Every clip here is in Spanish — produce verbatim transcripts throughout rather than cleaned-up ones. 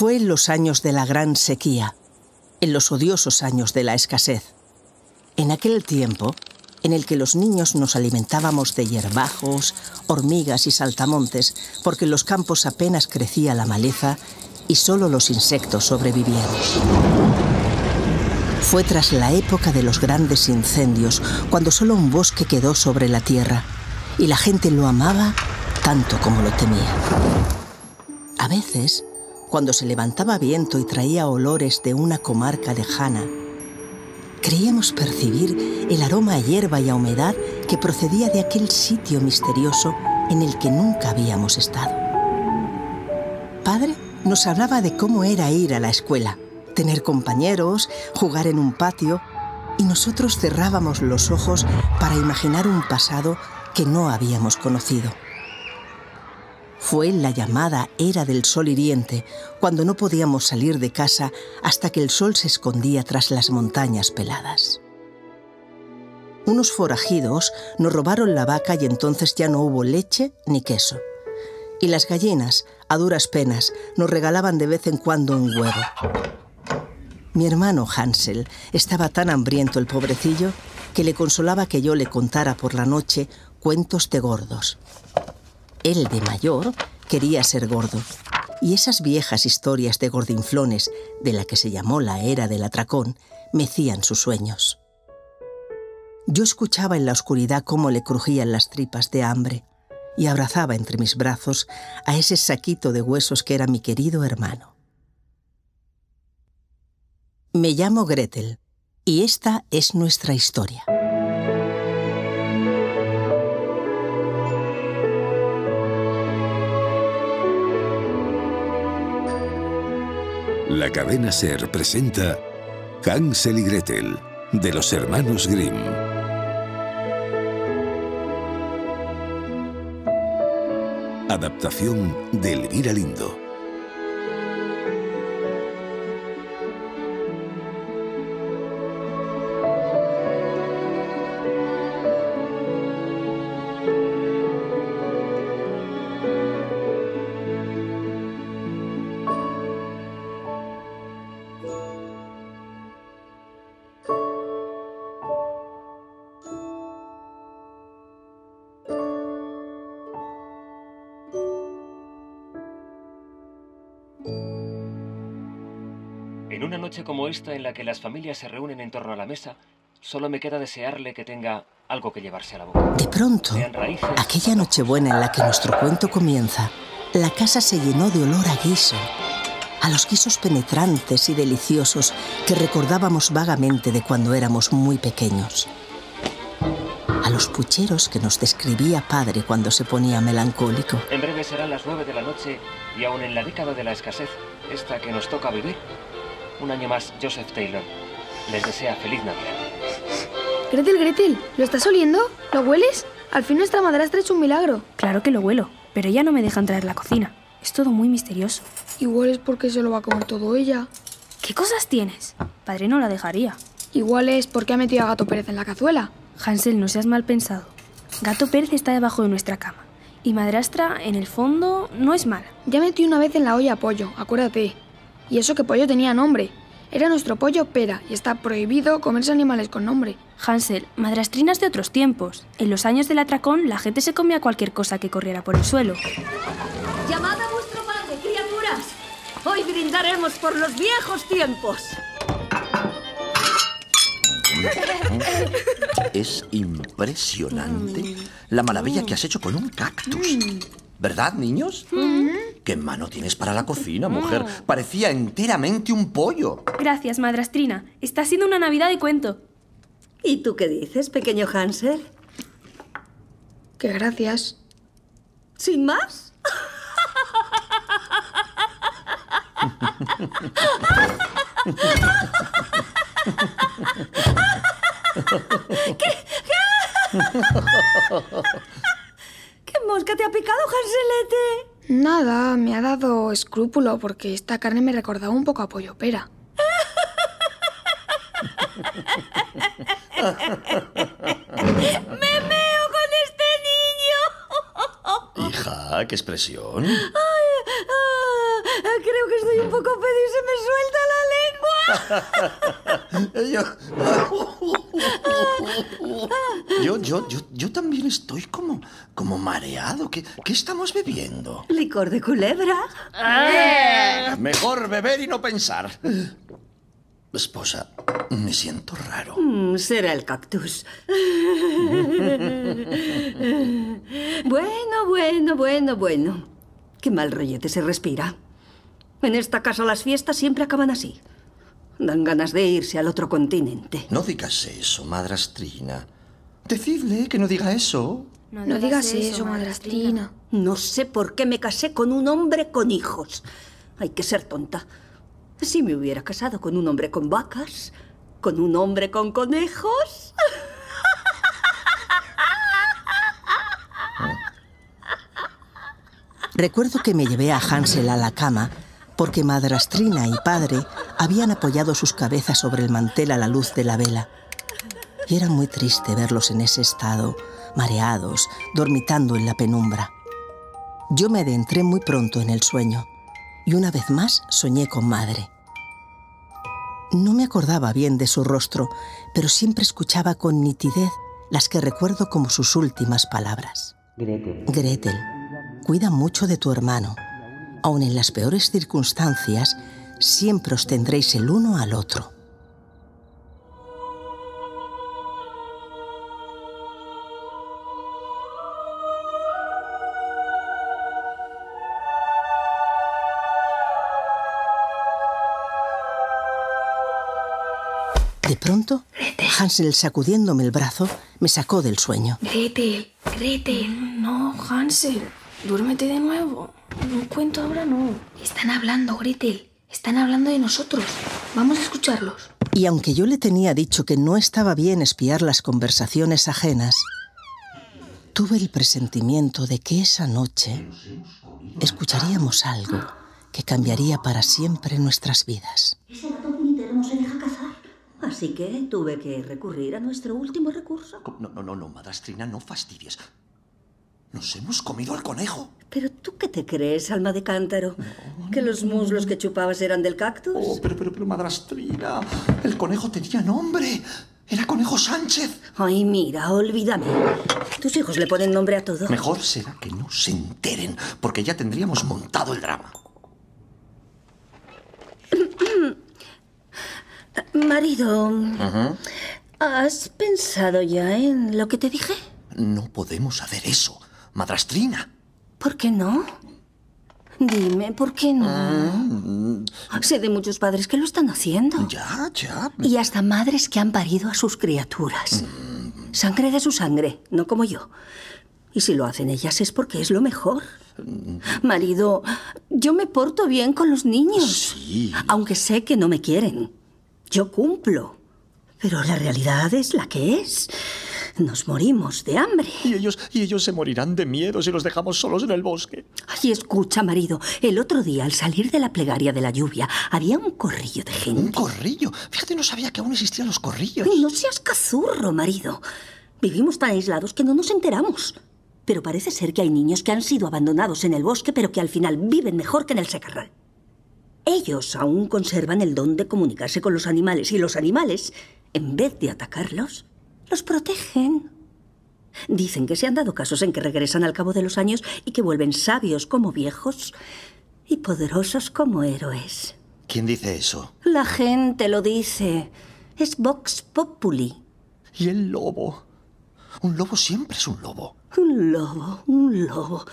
Fue en los años de la gran sequía, en los odiosos años de la escasez. En aquel tiempo en el que los niños nos alimentábamos de hierbajos, hormigas y saltamontes, porque en los campos apenas crecía la maleza y solo los insectos sobrevivían. Fue tras la época de los grandes incendios, cuando solo un bosque quedó sobre la tierra, y la gente lo amaba tanto como lo temía. A veces, cuando se levantaba viento y traía olores de una comarca lejana, creíamos percibir el aroma a hierba y a humedad que procedía de aquel sitio misterioso en el que nunca habíamos estado. Padre nos hablaba de cómo era ir a la escuela, tener compañeros, jugar en un patio, y nosotros cerrábamos los ojos para imaginar un pasado que no habíamos conocido. Fue la llamada Era del Sol Hiriente, cuando no podíamos salir de casa hasta que el sol se escondía tras las montañas peladas. Unos forajidos nos robaron la vaca y entonces ya no hubo leche ni queso. Y las gallinas, a duras penas, nos regalaban de vez en cuando un huevo. Mi hermano Hansel estaba tan hambriento, el pobrecillo, que le consolaba que yo le contara por la noche cuentos de gordos. Él, de mayor, quería ser gordo, y esas viejas historias de gordinflones, de la que se llamó la Era del Atracón, mecían sus sueños. Yo escuchaba en la oscuridad cómo le crujían las tripas de hambre, y abrazaba entre mis brazos a ese saquito de huesos que era mi querido hermano. Me llamo Gretel, y esta es nuestra historia. La cadena SER presenta Hansel y Gretel, de los hermanos Grimm. Adaptación de Elvira Lindo. En una noche como esta, en la que las familias se reúnen en torno a la mesa, solo me queda desearle que tenga algo que llevarse a la boca. De pronto, aquella nochebuena en la que nuestro cuento comienza, la casa se llenó de olor a guiso, a los guisos penetrantes y deliciosos que recordábamos vagamente de cuando éramos muy pequeños, a los pucheros que nos describía padre cuando se ponía melancólico. En breve serán las nueve de la noche y aún en la década de la escasez, esta que nos toca vivir, un año más Joseph Taylor les desea feliz Navidad. Gretel, Gretel, ¿lo estás oliendo? ¿Lo hueles? Al fin nuestra madrastra ha hecho un milagro. Claro que lo huelo, pero ella no me deja entrar a la cocina. Es todo muy misterioso. Igual es porque se lo va a comer todo ella. ¿Qué cosas tienes? Padre no la dejaría. Igual es porque ha metido a Gato Pérez en la cazuela. Hansel, no seas mal pensado. Gato Pérez está debajo de nuestra cama. Y madrastra, en el fondo, no es mala. Ya metí una vez en la olla pollo, acuérdate. Y eso que pollo tenía nombre. Era nuestro pollo Pera y está prohibido comerse animales con nombre. Hansel, madrastrinas de otros tiempos. En los años del atracón, la gente se comía cualquier cosa que corriera por el suelo. Llamad a vuestro padre, criaturas. Hoy brindaremos por los viejos tiempos. Es impresionante la maravilla que has hecho con un cactus. ¿Verdad, niños? Mm-hmm. ¿Qué mano tienes para la cocina, mujer? Mm. Parecía enteramente un pollo. Gracias, madrastrina. Está siendo una Navidad de cuento. ¿Y tú qué dices, pequeño Hansel? Que gracias. ¿Sin más? ¿Qué? ¿Qué? ¿Qué te ha picado, Hanselete? Nada, me ha dado escrúpulo porque esta carne me recordaba un poco a pollo pera. ¡Me meo con este niño! Hija, qué expresión. Ay, ah, creo que estoy un poco pedo y se me suelta la lengua. yo, yo, yo, yo también estoy como, como mareado. ¿Qué, ¿Qué estamos bebiendo? Licor de culebra. ¡Eh! Mejor beber y no pensar. Esposa, me siento raro. Será el cactus. Bueno, bueno, bueno, bueno. Qué mal rollete se respira. En esta casa las fiestas siempre acaban así. Dan ganas de irse al otro continente. No digas eso, madrastrina. Decidle que no diga eso. No, no digas eso, madrastrina. No sé por qué me casé con un hombre con hijos. Hay que ser tonta. Si me hubiera casado con un hombre con vacas, con un hombre con conejos... Recuerdo que me llevé a Hansel a la cama porque madrastrina y padre habían apoyado sus cabezas sobre el mantel a la luz de la vela. Y era muy triste verlos en ese estado, mareados, dormitando en la penumbra. Yo me adentré muy pronto en el sueño. Y una vez más soñé con madre. No me acordaba bien de su rostro, pero siempre escuchaba con nitidez las que recuerdo como sus últimas palabras. Gretel. Gretel, cuida mucho de tu hermano. Aun en las peores circunstancias, siempre os tendréis el uno al otro. De pronto, Gretel. Hansel, sacudiéndome el brazo, me sacó del sueño. Gretel, Gretel. No, Hansel, duérmete de nuevo. Un cuento ahora no. Están hablando, Gretel. Están hablando de nosotros. Vamos a escucharlos. Y aunque yo le tenía dicho que no estaba bien espiar las conversaciones ajenas, tuve el presentimiento de que esa noche escucharíamos algo que cambiaría para siempre nuestras vidas. Ese gato Pérez no se deja cazar. Así que tuve que recurrir a nuestro último recurso. No, no, no, no, madrastrina, no fastidies. Nos hemos comido al conejo. ¿Pero tú qué te crees, alma de cántaro? No. ¿Que los muslos que chupabas eran del cactus? Oh, pero, pero, pero, madrastrina, el conejo tenía nombre. Era Conejo Sánchez. Ay, mira, olvídame. Tus hijos le ponen nombre a todo. Mejor será que no se enteren, porque ya tendríamos montado el drama. Marido, uh-huh. ¿Has pensado ya en lo que te dije? No podemos hacer eso, madrastrina. ¿Por qué no? Dime, ¿por qué no? Mm. Sé de muchos padres que lo están haciendo. Ya, ya. Y hasta madres que han parido a sus criaturas. Mm. Sangre de su sangre, no como yo. Y si lo hacen ellas es porque es lo mejor. Marido, yo me porto bien con los niños. Sí. Aunque sé que no me quieren. Yo cumplo, pero la realidad es la que es. Nos morimos de hambre. Y ellos, y ellos se morirán de miedo si los dejamos solos en el bosque. Ay, escucha, marido. El otro día, al salir de la plegaria de la lluvia, había un corrillo de gente. ¿Un corrillo? Fíjate, no sabía que aún existían los corrillos. No seas cazurro, marido. Vivimos tan aislados que no nos enteramos. Pero parece ser que hay niños que han sido abandonados en el bosque, pero que al final viven mejor que en el secarral. Ellos aún conservan el don de comunicarse con los animales y los animales, en vez de atacarlos, los protegen. Dicen que se han dado casos en que regresan al cabo de los años y que vuelven sabios como viejos y poderosos como héroes. ¿Quién dice eso? La gente lo dice. Es vox populi. ¿Y el lobo? Un lobo siempre es un lobo. Un lobo, un lobo.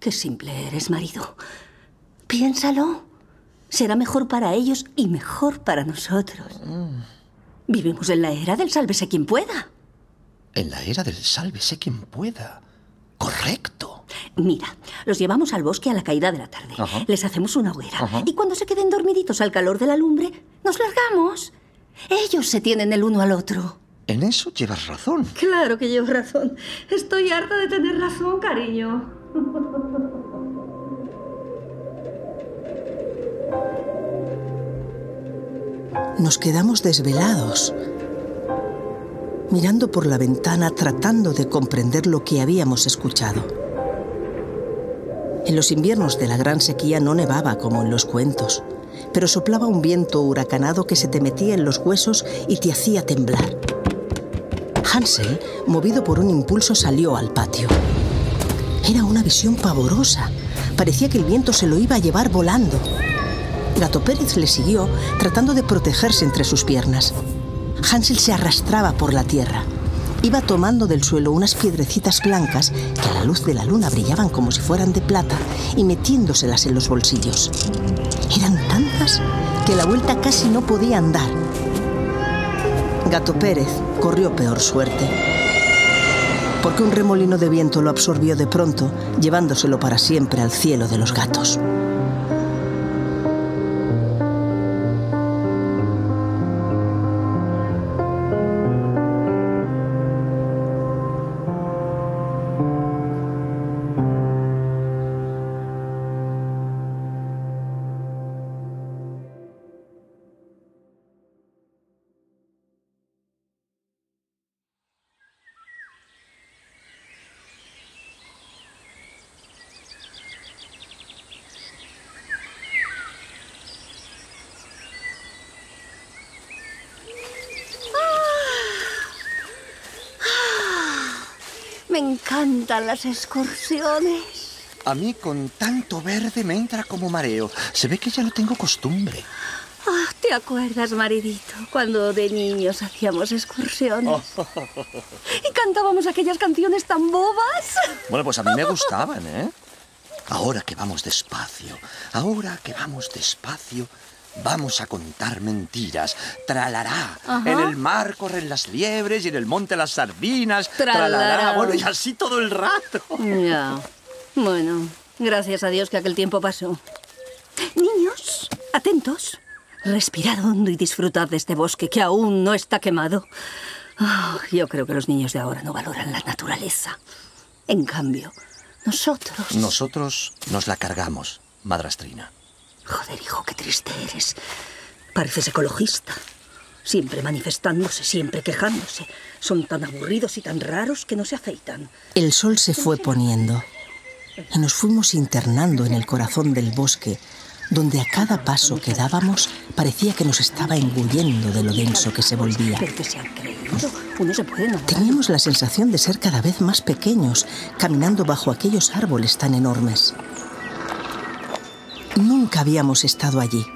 Qué simple eres, marido. Piénsalo. Será mejor para ellos y mejor para nosotros. Mm. Vivimos en la era del sálvese quien pueda. En la era del sálvese quien pueda. Correcto. Mira, los llevamos al bosque a la caída de la tarde. Ajá. Les hacemos una hoguera. Ajá. Y cuando se queden dormiditos al calor de la lumbre, nos largamos. Ellos se tienen el uno al otro. En eso llevas razón. Claro que llevo razón. Estoy harta de tener razón, cariño. Nos quedamos desvelados, mirando por la ventana, tratando de comprender lo que habíamos escuchado. En los inviernos de la gran sequía no nevaba como en los cuentos, pero soplaba un viento huracanado que se te metía en los huesos y te hacía temblar. Hansel, movido por un impulso, salió al patio. Era una visión pavorosa. Parecía que el viento se lo iba a llevar volando. Gato Pérez le siguió, tratando de protegerse entre sus piernas. Hansel se arrastraba por la tierra. Iba tomando del suelo unas piedrecitas blancas que a la luz de la luna brillaban como si fueran de plata y metiéndoselas en los bolsillos. Eran tantas que a la vuelta casi no podía andar. Gato Pérez corrió peor suerte, porque un remolino de viento lo absorbió de pronto, llevándoselo para siempre al cielo de los gatos. Me encantan las excursiones. A mí con tanto verde me entra como mareo. Se ve que ya no tengo costumbre. Oh, ¿te acuerdas, maridito? Cuando de niños hacíamos excursiones. Oh. Y cantábamos aquellas canciones tan bobas. Bueno, pues a mí me gustaban, ¿eh? Ahora que vamos despacio, ahora que vamos despacio... Vamos a contar mentiras. Tralará. Ajá. En el mar corren las liebres y en el monte las sardinas. Tralará. Tralará. Bueno, y así todo el rato. Ya. Bueno, gracias a Dios que aquel tiempo pasó. Niños, atentos. Respirad hondo y disfrutad de este bosque que aún no está quemado. Oh, yo creo que los niños de ahora no valoran la naturaleza. En cambio, nosotros... Nosotros nos la cargamos, madrastrina. Joder, hijo, qué triste eres. Pareces ecologista. Siempre manifestándose, siempre quejándose. Son tan aburridos y tan raros que no se afeitan. El sol se fue poniendo y nos fuimos internando en el corazón del bosque, donde a cada paso que dábamos parecía que nos estaba engullendo de lo denso que se volvía. Teníamos la sensación de ser cada vez más pequeños, caminando bajo aquellos árboles tan enormes. Nunca habíamos estado allí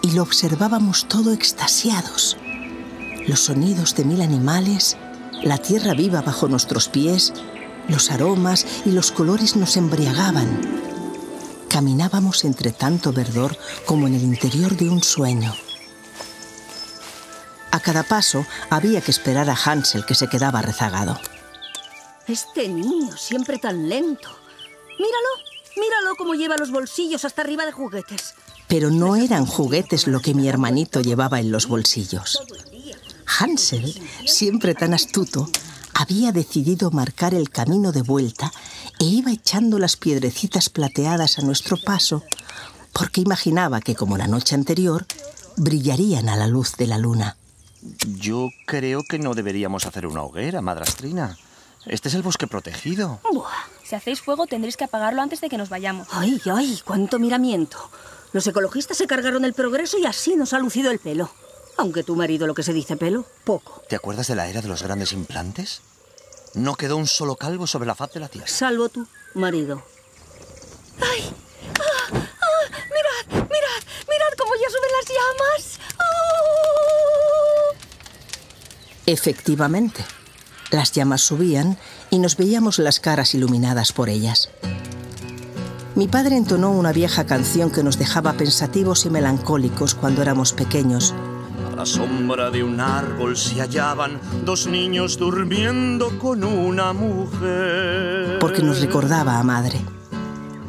y lo observábamos todo extasiados. Los sonidos de mil animales, la tierra viva bajo nuestros pies, los aromas y los colores nos embriagaban. Caminábamos entre tanto verdor como en el interior de un sueño. A cada paso había que esperar a Hansel, que se quedaba rezagado. Este niño siempre tan lento. ¡Míralo! Míralo cómo lleva los bolsillos hasta arriba de juguetes. Pero no eran juguetes lo que mi hermanito llevaba en los bolsillos. Hansel, siempre tan astuto, había decidido marcar el camino de vuelta e iba echando las piedrecitas plateadas a nuestro paso porque imaginaba que, como la noche anterior, brillarían a la luz de la luna. Yo creo que no deberíamos hacer una hoguera, madrastrina. Este es el bosque protegido. Buah. Si hacéis fuego tendréis que apagarlo antes de que nos vayamos. ¡Ay, ay! ¡Cuánto miramiento! Los ecologistas se cargaron el progreso y así nos ha lucido el pelo. Aunque tu marido lo que se dice pelo, poco. ¿Te acuerdas de la era de los grandes implantes? No quedó un solo calvo sobre la faz de la tierra. Salvo tu marido. ¡Ay! ¡Ah! ¡Ah! ¡Mirad! ¡Mirad! ¡Mirad cómo ya suben las llamas! ¡Oh! Efectivamente. Las llamas subían y nos veíamos las caras iluminadas por ellas. Mi padre entonó una vieja canción que nos dejaba pensativos y melancólicos cuando éramos pequeños. A la sombra de un árbol se hallaban dos niños durmiendo con una mujer. Porque nos recordaba a madre.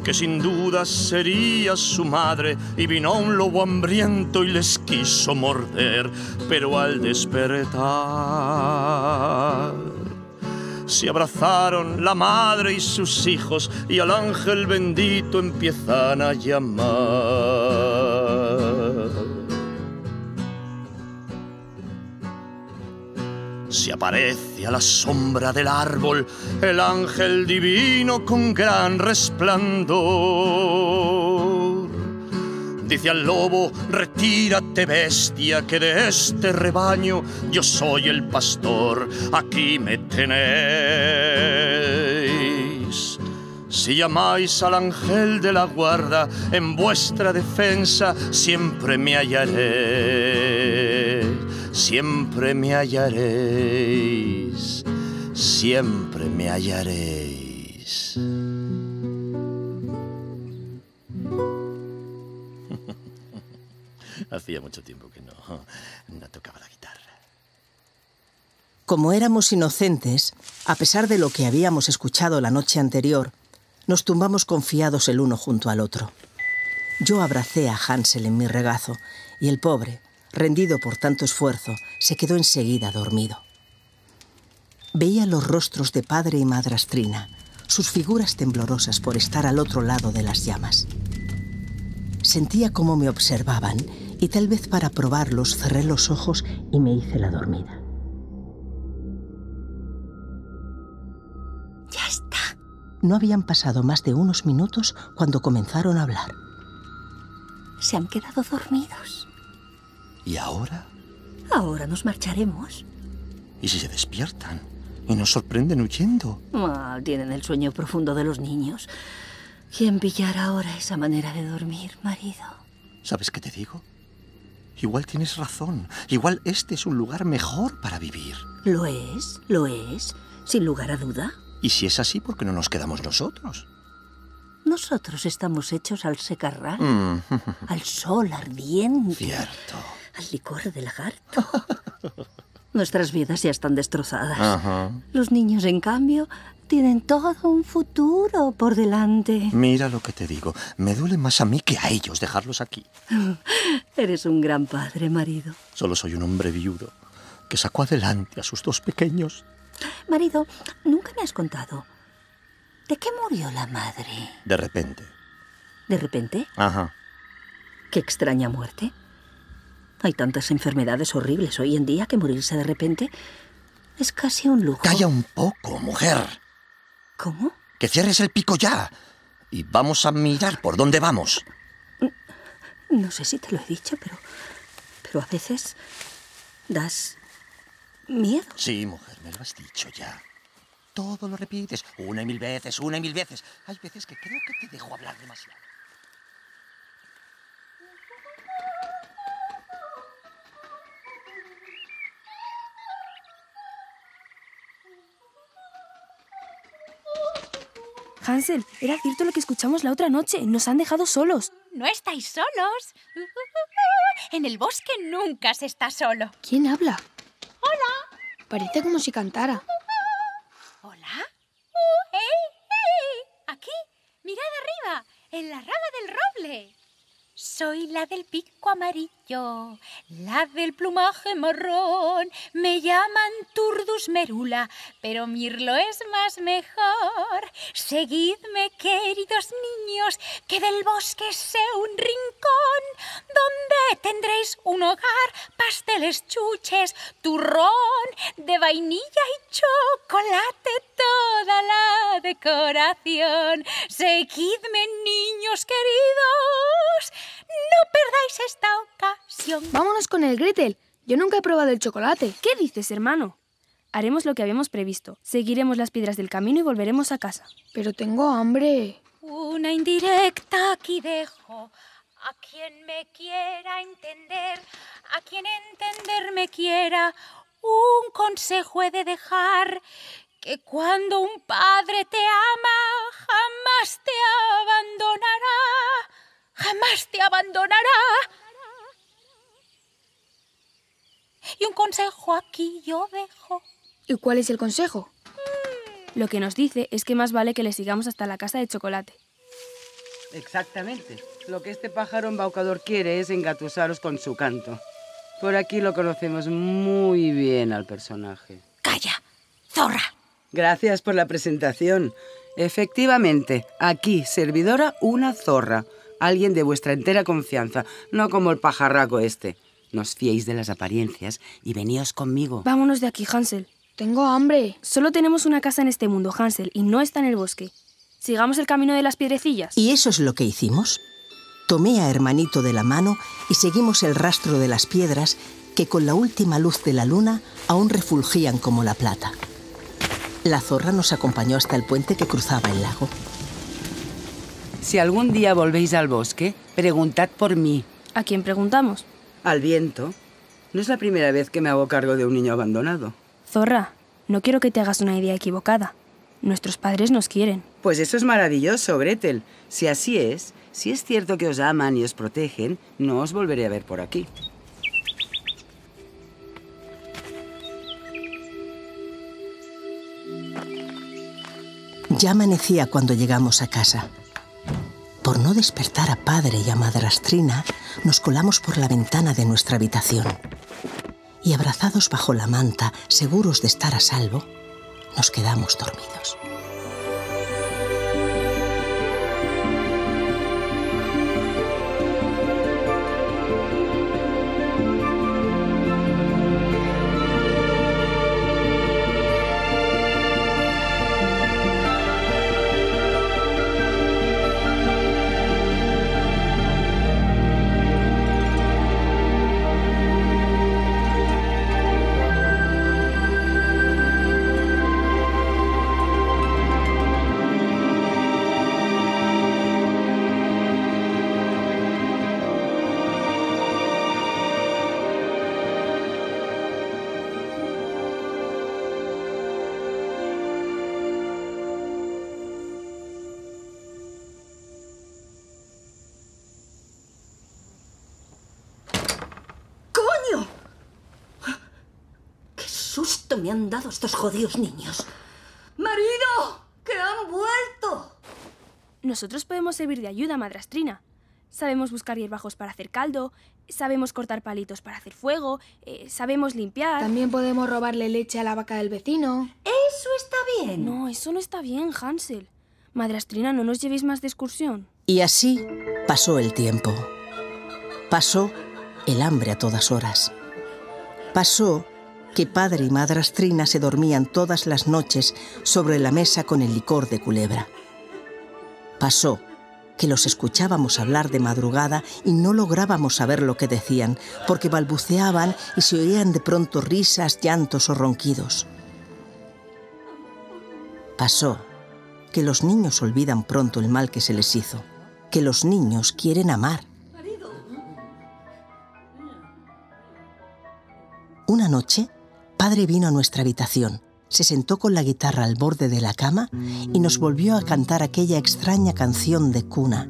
Que sin duda sería su madre, y vino un lobo hambriento y les quiso morder, pero al despertar se abrazaron la madre y sus hijos, y al ángel bendito empiezan a llamar. se aparece a la sombra del árbol el ángel divino con gran resplandor. Dice al lobo: retírate, bestia, que de este rebaño yo soy el pastor, aquí me tenéis. Si llamáis al ángel de la guarda, en vuestra defensa siempre me hallaré, siempre me hallaréis, siempre me hallaréis. Hacía mucho tiempo que no, no tocaba la guitarra. Como éramos inocentes, a pesar de lo que habíamos escuchado la noche anterior, nos tumbamos confiados el uno junto al otro. Yo abracé a Hansel en mi regazo y el pobre, rendido por tanto esfuerzo, se quedó enseguida dormido. Veía los rostros de padre y madrastrina, sus figuras temblorosas por estar al otro lado de las llamas. Sentía cómo me observaban y tal vez para probarlos cerré los ojos y me hice la dormida. Ya está. No habían pasado más de unos minutos cuando comenzaron a hablar. Se han quedado dormidos. ¿Y ahora? Ahora nos marcharemos. ¿Y si se despiertan y nos sorprenden huyendo? Ah, tienen el sueño profundo de los niños. ¿Quién pillará ahora esa manera de dormir, marido? ¿Sabes qué te digo? Igual tienes razón. Igual este es un lugar mejor para vivir. Lo es, lo es, sin lugar a duda. Y si es así, ¿por qué no nos quedamos nosotros? Nosotros estamos hechos al secarral, mm. al sol ardiente, cierto, al licor del lagarto. Nuestras vidas ya están destrozadas. Ajá. Los niños, en cambio, tienen todo un futuro por delante. Mira lo que te digo. Me duele más a mí que a ellos dejarlos aquí. Eres un gran padre, marido. Solo soy un hombre viudo que sacó adelante a sus dos pequeños. Marido, nunca me has contado. ¿De qué murió la madre? De repente. ¿De repente? Ajá. Qué extraña muerte. Hay tantas enfermedades horribles hoy en día que morirse de repente es casi un lujo. ¡Calla un poco, mujer! ¿Cómo? ¡Que cierres el pico ya! Y vamos a mirar por dónde vamos. No, no sé si te lo he dicho, pero... Pero a veces... das... miedo. Sí, mujer, me lo has dicho ya. Todo lo repites una y mil veces, una y mil veces. Hay veces que creo que te dejo hablar demasiado. Hansel, era cierto lo que escuchamos la otra noche. Nos han dejado solos. No estáis solos. En el bosque nunca se está solo. ¿Quién habla? Hola. Parece como si cantara. ¿Hola? ¡Hey, hey! Aquí, mirad arriba, en la rama del roble. Soy la del pico amarillo, la del plumaje marrón. Me llaman turdus merula, pero mirlo es más mejor. Seguidme, queridos niños, que del bosque sé un rincón donde tendréis un hogar, pasteles, chuches, turrón, de vainilla y chocolate, toda la decoración. Seguidme, niños queridos. ¡No perdáis esta ocasión! Vámonos con el Gretel. Yo nunca he probado el chocolate. ¿Qué dices, hermano? Haremos lo que habíamos previsto. Seguiremos las piedras del camino y volveremos a casa. Pero tengo hambre. Una indirecta aquí dejo. A quien me quiera entender, a quien entenderme quiera, un consejo he de dejar. Que cuando un padre te ama, jamás te abandonará. ¡Jamás te abandonará! Y un consejo aquí yo dejo. ¿Y cuál es el consejo? Mm. Lo que nos dice es que más vale que le sigamos hasta la casa de chocolate. Exactamente. Lo que este pájaro embaucador quiere es engatusaros con su canto. Por aquí lo conocemos muy bien al personaje. ¡Calla, zorra! Gracias por la presentación. Efectivamente, aquí, servidora, una zorra. Alguien de vuestra entera confianza, no como el pajarraco este. No os fiéis de las apariencias y veníos conmigo. Vámonos de aquí, Hansel. Tengo hambre. Solo tenemos una casa en este mundo, Hansel, y no está en el bosque. Sigamos el camino de las piedrecillas. Y eso es lo que hicimos. Tomé a Hermanito de la mano y seguimos el rastro de las piedras que con la última luz de la luna aún refulgían como la plata. La zorra nos acompañó hasta el puente que cruzaba el lago. Si algún día volvéis al bosque, preguntad por mí. ¿A quién preguntamos? Al viento. No es la primera vez que me hago cargo de un niño abandonado. Zorra, no quiero que te hagas una idea equivocada. Nuestros padres nos quieren. Pues eso es maravilloso, Gretel. Si así es, si es cierto que os aman y os protegen, no os volveré a ver por aquí. Ya amanecía cuando llegamos a casa. Por no despertar a padre y a madrastrina, nos colamos por la ventana de nuestra habitación. Y abrazados bajo la manta, seguros de estar a salvo, nos quedamos dormidos. Me han dado estos jodidos niños. ¡Marido! ¡Que han vuelto! Nosotros podemos servir de ayuda, madrastrina. Sabemos buscar hierbajos para hacer caldo, sabemos cortar palitos para hacer fuego, eh, sabemos limpiar... También podemos robarle leche a la vaca del vecino. ¡Eso está bien! No, eso no está bien, Hansel. Madrastrina, no nos llevéis más de excursión. Y así pasó el tiempo. Pasó el hambre a todas horas. Pasó... que padre y madrastrina se dormían todas las noches sobre la mesa con el licor de culebra. Pasó que los escuchábamos hablar de madrugada y no lográbamos saber lo que decían, porque balbuceaban y se oían de pronto risas, llantos o ronquidos. Pasó que los niños olvidan pronto el mal que se les hizo, que los niños quieren amar. Una noche, padre vino a nuestra habitación, se sentó con la guitarra al borde de la cama y nos volvió a cantar aquella extraña canción de cuna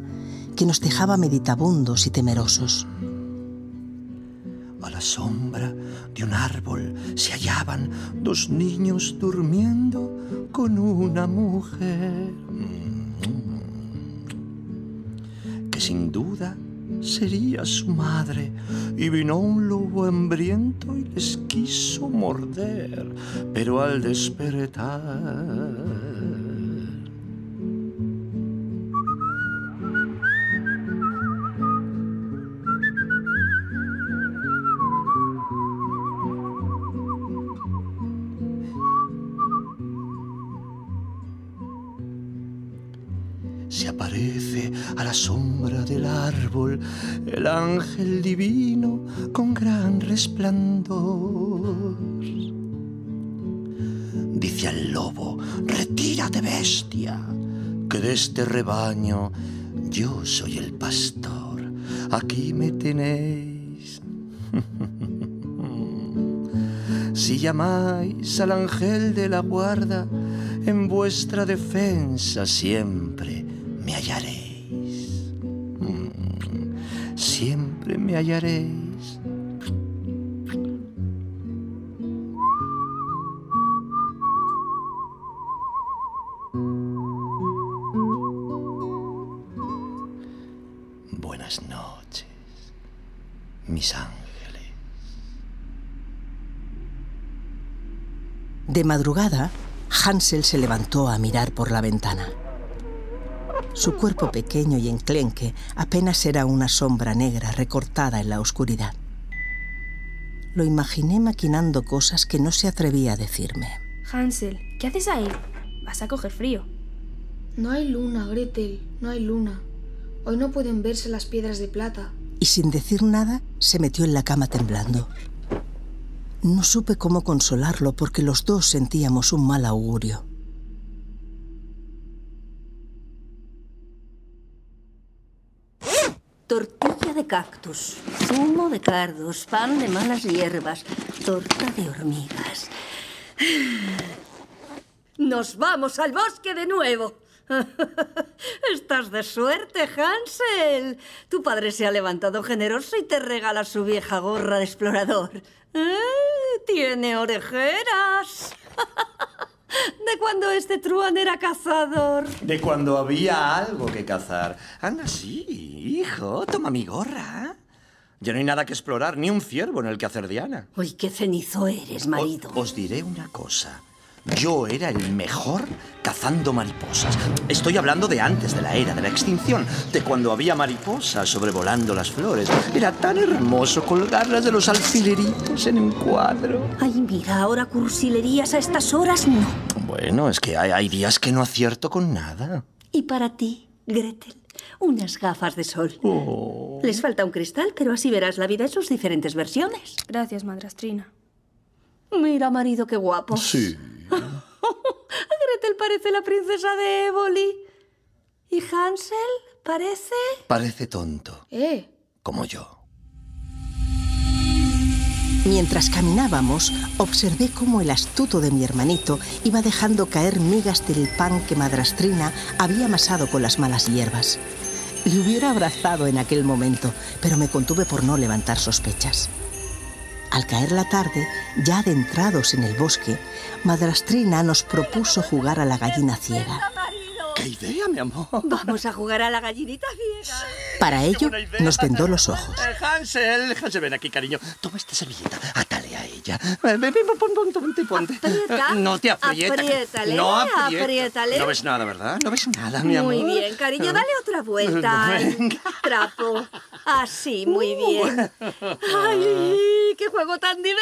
que nos dejaba meditabundos y temerosos. A la sombra de un árbol se hallaban dos niños durmiendo con una mujer que sin duda sería su madre, y vino un lobo hambriento y les quiso morder, pero al despertar se aparece a la sombra del árbol el ángel divino con gran resplandor. Dice al lobo: retírate, bestia, que de este rebaño yo soy el pastor. Aquí me tenéis. Si llamáis al ángel de la guarda, en vuestra defensa siempre me hallaréis, siempre me hallaréis. Buenas noches, mis ángeles. De madrugada, Hansel se levantó a mirar por la ventana. Su cuerpo pequeño y enclenque apenas era una sombra negra recortada en la oscuridad. lo imaginé maquinando cosas que no se atrevía a decirme. Hansel, ¿qué haces ahí? Vas a coger frío. No hay luna, Gretel, no hay luna. Hoy no pueden verse las piedras de plata. Y sin decir nada, se metió en la cama temblando. No supe cómo consolarlo porque los dos sentíamos un mal augurio. Tortilla de cactus, zumo de cardos, pan de malas hierbas, torta de hormigas. ¡Nos vamos al bosque de nuevo! Estás de suerte, Hansel. Tu padre se ha levantado generoso y te regala su vieja gorra de explorador. ¿Eh? Tiene orejeras. ¿De cuando este truán era cazador? De cuando había algo que cazar. Anda, sí, hijo, toma mi gorra. Ya no hay nada que explorar, ni un ciervo en el que hacer diana. Uy, qué cenizo eres, marido. Os, os diré una cosa. Yo era el mejor cazando mariposas. Estoy hablando de antes de la era de la extinción, de cuando había mariposas sobrevolando las flores. Era tan hermoso colgarlas de los alfileritos en un cuadro. Ay, mira, ahora cursilerías a estas horas, no. Bueno, es que hay, hay días que no acierto con nada. Y para ti, Gretel, unas gafas de sol. Oh. Les falta un cristal, pero así verás la vida en sus diferentes versiones. Gracias, madrastrina. Mira, marido, qué guapo. Sí. Gretel parece la princesa de Éboli. ¿Y Hansel parece? Parece tonto. ¿Eh? Como yo. Mientras caminábamos, observé cómo el astuto de mi hermanito iba dejando caer migas del pan que madrastrina había amasado con las malas hierbas. Le hubiera abrazado en aquel momento, pero me contuve por no levantar sospechas. Al caer la tarde, ya adentrados en el bosque, madrastrina nos propuso jugar a la gallina ciega. ¡Qué idea, mi amor! Vamos a jugar a la gallinita ciega. Para ello, nos vendó los ojos. Eh, Hansel, Hansel, ven aquí, cariño. Toma esta servilleta, atale a ella. Ven, ven, ponte, ponte, ponte. Aprieta. No te aprietas. Apriétale, no aprieta. apriétale. No ves nada, ¿verdad? No ves nada, mi amor. Muy bien, cariño, dale otra vuelta. Trapo. Así, muy bien. ¡Ay, qué juego tan divertido!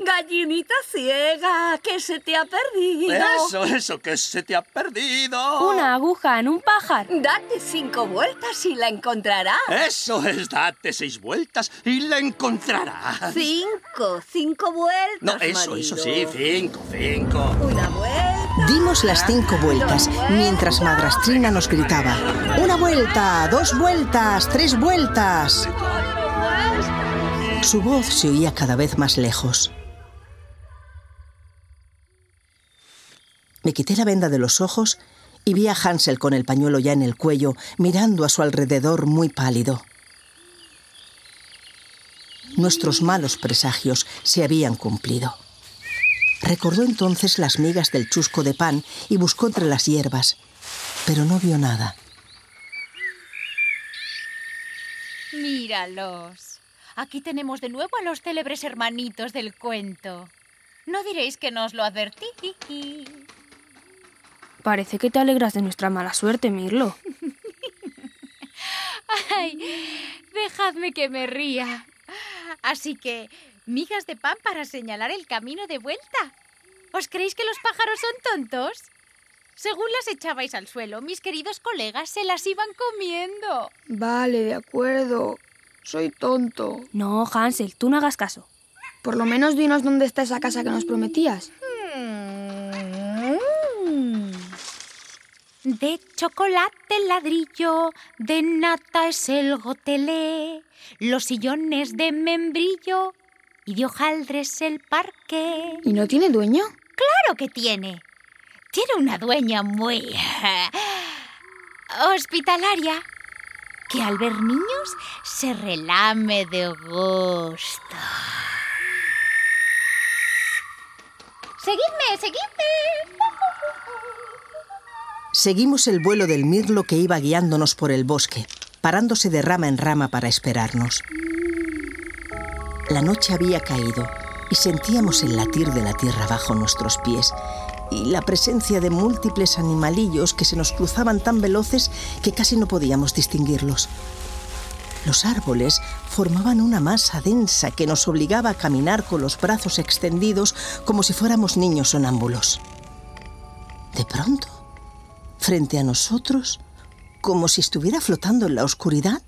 Gallinita ciega, que se te ha perdido. Eso, eso, que se te ha perdido. Una aguja en un pájaro. Date cinco vueltas y la encontrarás. Eso es, date seis vueltas y la encontrarás. Cinco, cinco vueltas. No, eso, marido. Eso sí, cinco, cinco. Una vuelta. Dimos las cinco vueltas, mientras madrastrina nos gritaba: una vuelta, dos vueltas, tres vueltas. Su voz se oía cada vez más lejos. Me quité la venda de los ojos y vi a Hansel con el pañuelo ya en el cuello, mirando a su alrededor muy pálido. Nuestros malos presagios se habían cumplido. Recordó entonces las migas del chusco de pan y buscó entre las hierbas, pero no vio nada. Míralos. Aquí tenemos de nuevo a los célebres hermanitos del cuento. No diréis que no os lo advertí. Parece que te alegras de nuestra mala suerte, Mirlo. Ay, dejadme que me ría. Así que, migas de pan para señalar el camino de vuelta. ¿Os creéis que los pájaros son tontos? Según las echabais al suelo, mis queridos colegas se las iban comiendo. Vale, de acuerdo. Soy tonto. No, Hansel, tú no hagas caso. Por lo menos dinos dónde está esa casa que nos prometías. De chocolate el ladrillo, de nata es el gotelé, los sillones de membrillo y de hojaldres el parque. ¿Y no tiene dueño? ¡Claro que tiene! Tiene una dueña muy... hospitalaria, que al ver niños se relame de gusto. ¡Seguidme, seguidme! Seguimos el vuelo del mirlo que iba guiándonos por el bosque, parándose de rama en rama para esperarnos. La noche había caído y sentíamos el latir de la tierra bajo nuestros pies y la presencia de múltiples animalillos que se nos cruzaban tan veloces que casi no podíamos distinguirlos. Los árboles formaban una masa densa que nos obligaba a caminar con los brazos extendidos como si fuéramos niños sonámbulos. De pronto, frente a nosotros, como si estuviera flotando en la oscuridad,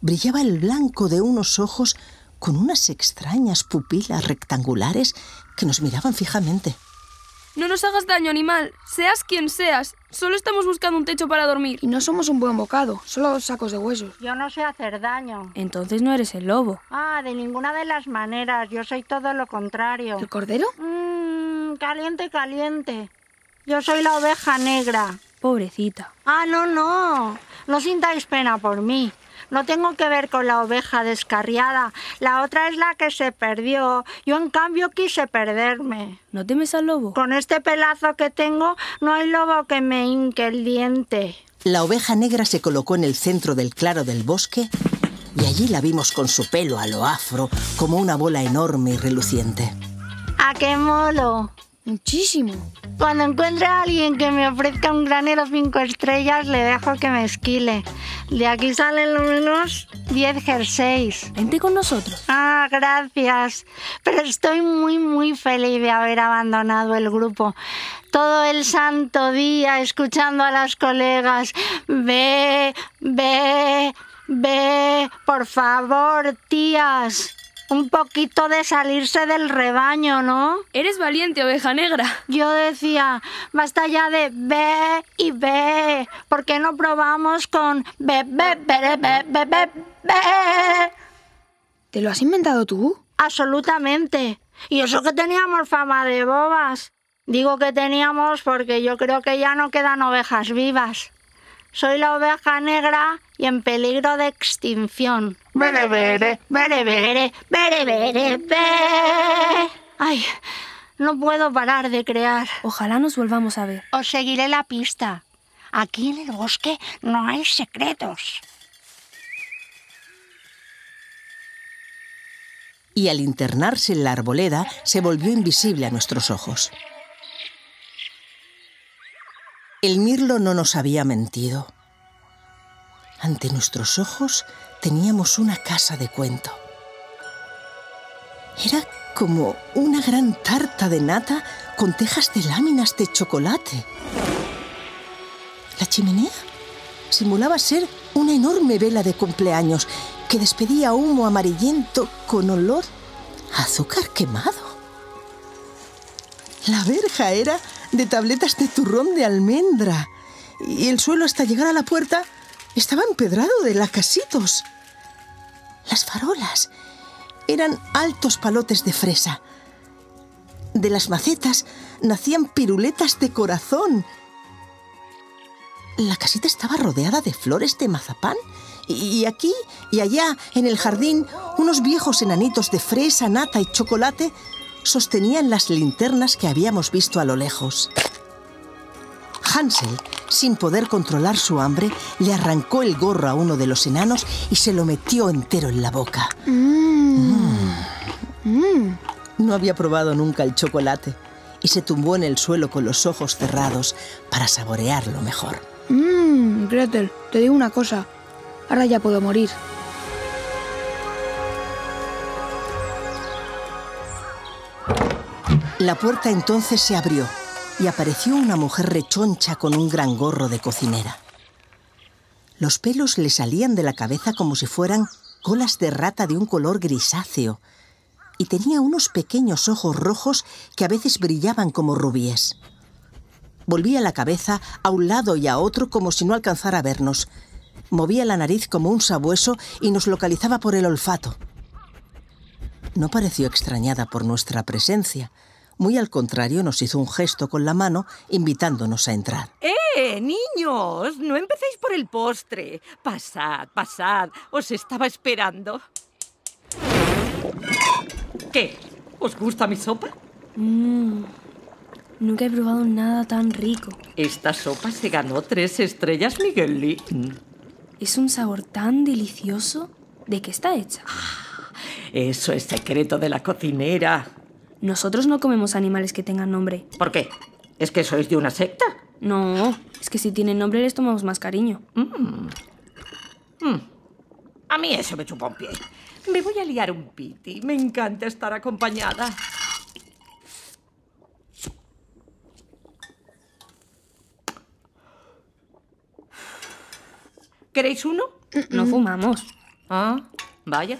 brillaba el blanco de unos ojos con unas extrañas pupilas rectangulares que nos miraban fijamente. No nos hagas daño, animal. Seas quien seas. Solo estamos buscando un techo para dormir. Y no somos un buen bocado. Solo dos sacos de huesos. Yo no sé hacer daño. Entonces no eres el lobo. Ah, de ninguna de las maneras. Yo soy todo lo contrario. ¿El cordero? Mmm, caliente, caliente. Yo soy la oveja negra. Pobrecita. Ah, no, no. No sintáis pena por mí. No tengo que ver con la oveja descarriada. La otra es la que se perdió. Yo, en cambio, quise perderme. ¿No temes al lobo? Con este pelazo que tengo, no hay lobo que me hinque el diente. La oveja negra se colocó en el centro del claro del bosque y allí la vimos con su pelo a lo afro, como una bola enorme y reluciente. ¡Ah, qué molo! Muchísimo. Cuando encuentre a alguien que me ofrezca un granero cinco estrellas, le dejo que me esquile. De aquí salen unos diez jerseys. Vente con nosotros. Ah, gracias. Pero estoy muy, muy feliz de haber abandonado el grupo. Todo el santo día escuchando a las colegas. Ve, ve, ve, por favor, tías. Un poquito de salirse del rebaño, ¿no? Eres valiente, oveja negra. Yo decía, basta ya de ve y ve. ¿Por qué no probamos con ve, ve, ve, ve, ve, ve, ve? ¿Te lo has inventado tú? Absolutamente. Y eso que teníamos fama de bobas. Digo que teníamos porque yo creo que ya no quedan ovejas vivas. Soy la oveja negra y en peligro de extinción. Bere, bere, bere, bere, bere, bere, bere. Ay, no puedo parar de crear. Ojalá nos volvamos a ver. Os seguiré la pista. Aquí en el bosque no hay secretos. Y al internarse en la arboleda, se volvió invisible a nuestros ojos. El mirlo no nos había mentido. Ante nuestros ojos teníamos una casa de cuento. Era como una gran tarta de nata con tejas de láminas de chocolate. La chimenea simulaba ser una enorme vela de cumpleaños que despedía humo amarillento con olor a azúcar quemado. La verja era de tabletas de turrón de almendra y el suelo hasta llegar a la puerta estaba empedrado de lacasitos. Las farolas eran altos palotes de fresa. De las macetas nacían piruletas de corazón. La casita estaba rodeada de flores de mazapán y aquí y allá en el jardín unos viejos enanitos de fresa, nata y chocolate sostenían las linternas que habíamos visto a lo lejos. Hansel, sin poder controlar su hambre, le arrancó el gorro a uno de los enanos y se lo metió entero en la boca. Mm. Mm. Mm. No había probado nunca el chocolate y se tumbó en el suelo con los ojos cerrados para saborearlo mejor. Mm, Gretel, te digo una cosa. Ahora ya puedo morir. La puerta entonces se abrió y apareció una mujer rechoncha con un gran gorro de cocinera. Los pelos le salían de la cabeza como si fueran colas de rata de un color grisáceo y tenía unos pequeños ojos rojos que a veces brillaban como rubíes. Volvía la cabeza a un lado y a otro como si no alcanzara a vernos. Movía la nariz como un sabueso y nos localizaba por el olfato. No pareció extrañada por nuestra presencia. Muy al contrario, nos hizo un gesto con la mano, invitándonos a entrar. ¡Eh, niños! No empecéis por el postre. Pasad, pasad. Os estaba esperando. ¿Qué? ¿Os gusta mi sopa? Mm, nunca he probado nada tan rico. Esta sopa se ganó tres estrellas Michelin. Es un sabor tan delicioso. ¿De qué está hecha? Ah, eso es secreto de la cocinera. Nosotros no comemos animales que tengan nombre. ¿Por qué? ¿Es que sois de una secta? No, es que si tienen nombre les tomamos más cariño. Mm. Mm. A mí eso me chupa un pie. Me voy a liar un piti. Me encanta estar acompañada. ¿Queréis uno? No fumamos. Ah, vaya.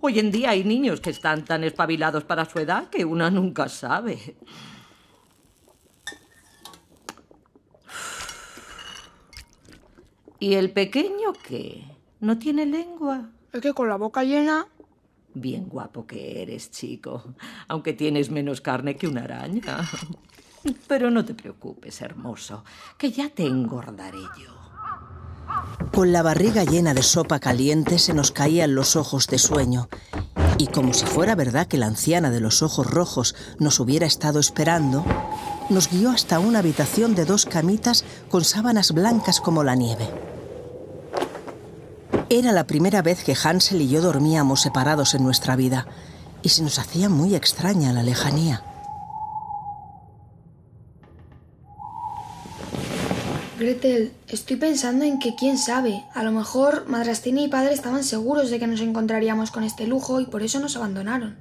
Hoy en día hay niños que están tan espabilados para su edad que una nunca sabe. ¿Y el pequeño qué? ¿No tiene lengua? Es que con la boca llena... Bien guapo que eres, chico. Aunque tienes menos carne que una araña. Pero no te preocupes, hermoso, que ya te engordaré yo. Con la barriga llena de sopa caliente se nos caían los ojos de sueño. Y como si fuera verdad que la anciana de los ojos rojos nos hubiera estado esperando, nos guió hasta una habitación de dos camitas con sábanas blancas como la nieve. Era la primera vez que Hansel y yo dormíamos separados en nuestra vida, y se nos hacía muy extraña la lejanía. Gretel, estoy pensando en que quién sabe, a lo mejor Madrastina y padre estaban seguros de que nos encontraríamos con este lujo y por eso nos abandonaron.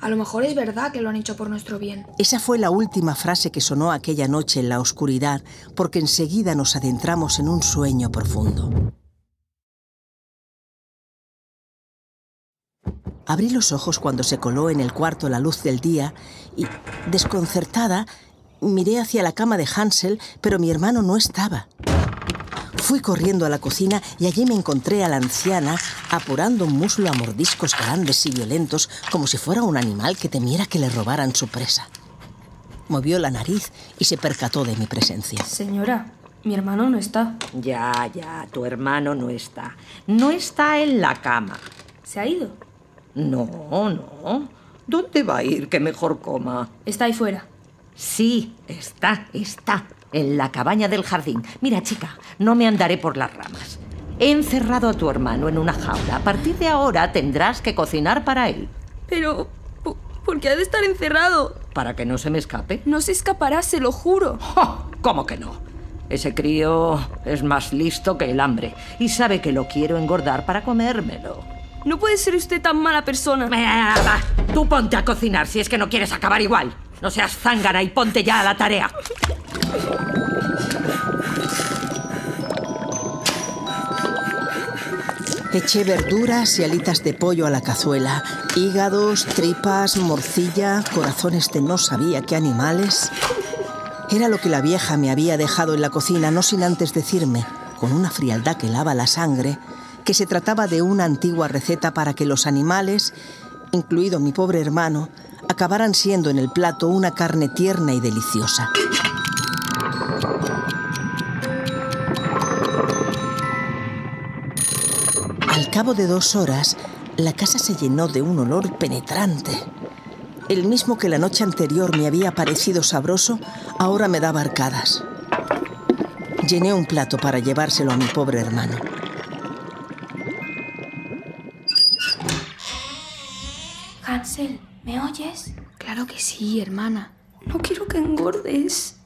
A lo mejor es verdad que lo han hecho por nuestro bien. Esa fue la última frase que sonó aquella noche en la oscuridad, porque enseguida nos adentramos en un sueño profundo. Abrí los ojos cuando se coló en el cuarto la luz del día y, desconcertada, miré hacia la cama de Hansel, pero mi hermano no estaba. Fui corriendo a la cocina y allí me encontré a la anciana apurando un muslo a mordiscos grandes y violentos, como si fuera un animal que temiera que le robaran su presa. Movió la nariz y se percató de mi presencia. Señora, mi hermano no está. Ya, ya, tu hermano no está. No está en la cama. ¿Se ha ido? No, no. ¿Dónde va a ir? Que mejor coma. Está ahí fuera. Sí, está, está, en la cabaña del jardín. Mira, chica, no me andaré por las ramas. He encerrado a tu hermano en una jaula. A partir de ahora tendrás que cocinar para él. Pero, ¿por qué ha de estar encerrado? Para que no se me escape. No se escapará, se lo juro. ¡Oh! ¿Cómo que no? Ese crío es más listo que el hambre y sabe que lo quiero engordar para comérmelo. No puede ser usted tan mala persona. Va, va. Tú ponte a cocinar si es que no quieres acabar igual. No seas zángana y ponte ya a la tarea. Eché verduras y alitas de pollo a la cazuela. Hígados, tripas, morcilla, corazones de no sabía qué animales. Era lo que la vieja me había dejado en la cocina, no sin antes decirme, con una frialdad que lava la sangre, que se trataba de una antigua receta para que los animales, incluido mi pobre hermano, acabaran siendo en el plato una carne tierna y deliciosa. Al cabo de dos horas, la casa se llenó de un olor penetrante. El mismo que la noche anterior me había parecido sabroso, ahora me daba arcadas. Llené un plato para llevárselo a mi pobre hermano. Hansel, ¿me oyes? Claro que sí, hermana. No quiero que engordes.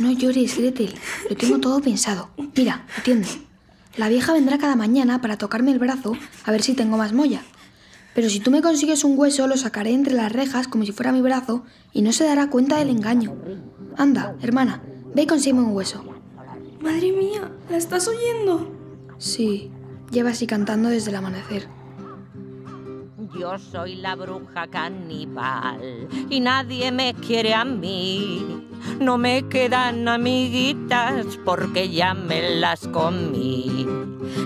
No llores, Gretel. Lo tengo todo pensado. Mira, atiende. La vieja vendrá cada mañana para tocarme el brazo a ver si tengo más molla. Pero si tú me consigues un hueso, lo sacaré entre las rejas como si fuera mi brazo y no se dará cuenta del engaño. Anda, hermana, ve y consígueme un hueso. Madre mía, ¿la estás oyendo? Sí, lleva así cantando desde el amanecer. Yo soy la bruja caníbal y nadie me quiere a mí. No me quedan amiguitas porque ya me las comí.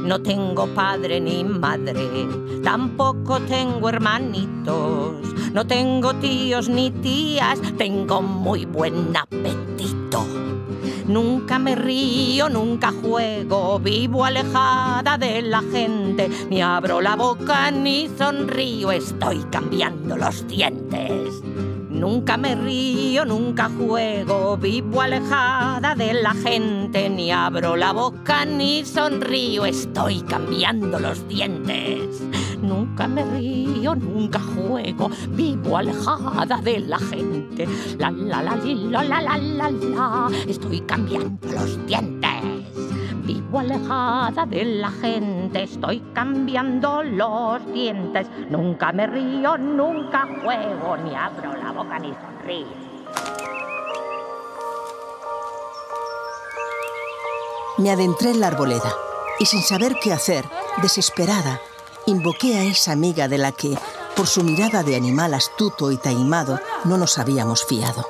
No tengo padre ni madre, tampoco tengo hermanitos. No tengo tíos ni tías, tengo muy buen apetito. Nunca me río, nunca juego, vivo alejada de la gente. Ni abro la boca ni sonrío, estoy cambiando los dientes. Nunca me río, nunca juego, vivo alejada de la gente. Ni abro la boca ni sonrío, estoy cambiando los dientes. Nunca me río, nunca juego, vivo alejada de la gente. La, la, la, la, la, la, la, la, la, estoy cambiando los dientes. Vivo alejada de la gente, estoy cambiando los dientes. Nunca me río, nunca juego, ni abro la boca ni sonrío. Me adentré en la arboleda y, sin saber qué hacer, desesperada, invoqué a esa amiga de la que, por su mirada de animal astuto y taimado, no nos habíamos fiado.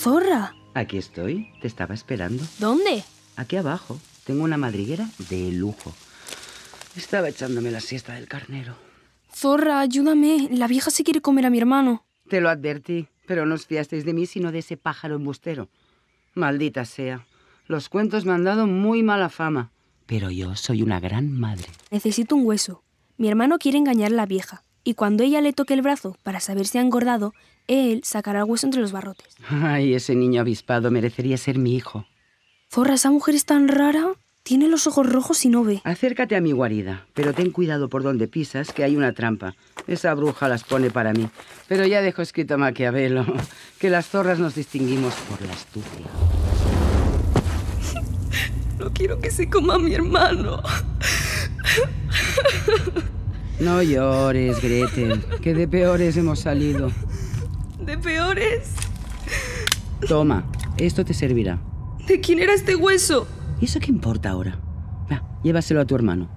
¡Zorra! Aquí estoy, te estaba esperando. ¿Dónde? Aquí abajo, tengo una madriguera de lujo. Estaba echándome la siesta del carnero. Zorra, ayúdame, la vieja se quiere comer a mi hermano. Te lo advertí. Pero no os fiasteis de mí, sino de ese pájaro embustero. Maldita sea. Los cuentos me han dado muy mala fama. Pero yo soy una gran madre. Necesito un hueso. Mi hermano quiere engañar a la vieja. Y cuando ella le toque el brazo para saber si ha engordado, él sacará el hueso entre los barrotes. Ay, ese niño avispado merecería ser mi hijo. Zorra, esa mujer es tan rara. Tiene los ojos rojos y no ve. Acércate a mi guarida, pero ten cuidado por donde pisas, que hay una trampa. Esa bruja las pone para mí. Pero ya dejó escrito a Maquiavelo que las zorras nos distinguimos por la astucia. No quiero que se coma a mi hermano. No llores, Gretel, que de peores hemos salido. ¿De peores? Toma, esto te servirá. ¿De quién era este hueso? ¿Y eso qué importa ahora? Va, llévaselo a tu hermano.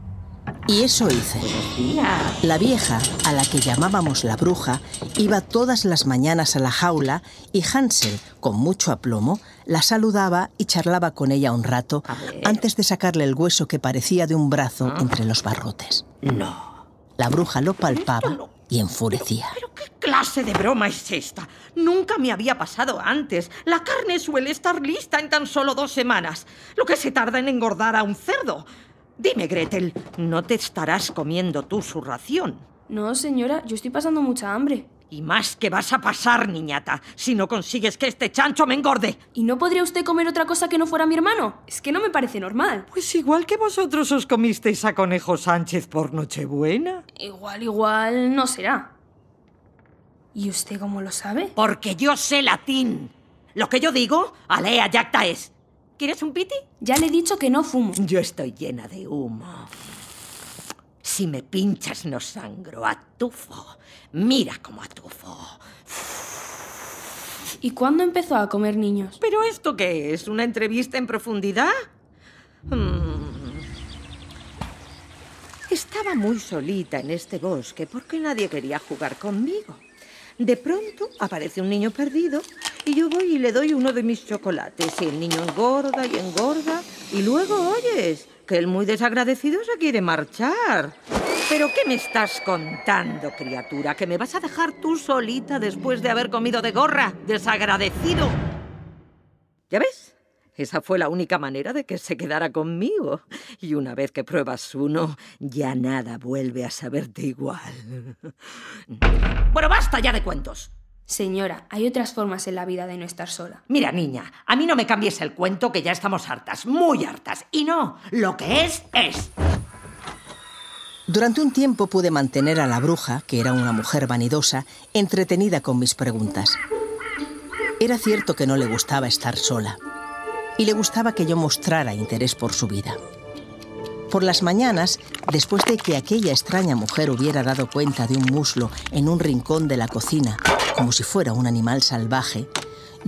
Y eso hice. La vieja, a la que llamábamos la bruja, iba todas las mañanas a la jaula y Hansel, con mucho aplomo, la saludaba y charlaba con ella un rato antes de sacarle el hueso que parecía de un brazo entre los barrotes. No. La bruja lo palpaba y enfurecía. ¿Pero, pero qué clase de broma es esta? Nunca me había pasado antes. La carne suele estar lista en tan solo dos semanas, lo que se tarda en engordar a un cerdo. Dime, Gretel, ¿no te estarás comiendo tú su ración? No, señora, yo estoy pasando mucha hambre. Y más que vas a pasar, niñata, si no consigues que este chancho me engorde. ¿Y no podría usted comer otra cosa que no fuera mi hermano? Es que no me parece normal. Pues igual que vosotros os comisteis a Conejo Sánchez por Nochebuena. Igual, igual, no será. ¿Y usted cómo lo sabe? Porque yo sé latín. Lo que yo digo, alea jacta es. ¿Quieres un piti? Ya le he dicho que no fumo. Yo estoy llena de humo. Si me pinchas no sangro, atufo. Mira cómo atufo. ¿Y cuándo empezó a comer niños? ¿Pero esto qué es? ¿Una entrevista en profundidad? Hmm. Estaba muy solita en este bosque porque nadie quería jugar conmigo. De pronto aparece un niño perdido y yo voy y le doy uno de mis chocolates. Y el niño engorda y engorda y luego oyes... que el muy desagradecido se quiere marchar. ¿Pero qué me estás contando, criatura? ¿Que me vas a dejar tú solita después de haber comido de gorra? ¡Desagradecido! ¿Ya ves? Esa fue la única manera de que se quedara conmigo. Y una vez que pruebas uno, ya nada vuelve a saberte igual. Bueno, basta ya de cuentos. Señora, hay otras formas en la vida de no estar sola. Mira, niña, a mí no me cambies el cuento que ya estamos hartas, muy hartas. Y no, lo que es, es. Durante un tiempo pude mantener a la bruja, que era una mujer vanidosa, entretenida con mis preguntas. Era cierto que no le gustaba estar sola. Y le gustaba que yo mostrara interés por su vida. Por las mañanas, después de que aquella extraña mujer hubiera dado cuenta de un muslo en un rincón de la cocina, como si fuera un animal salvaje,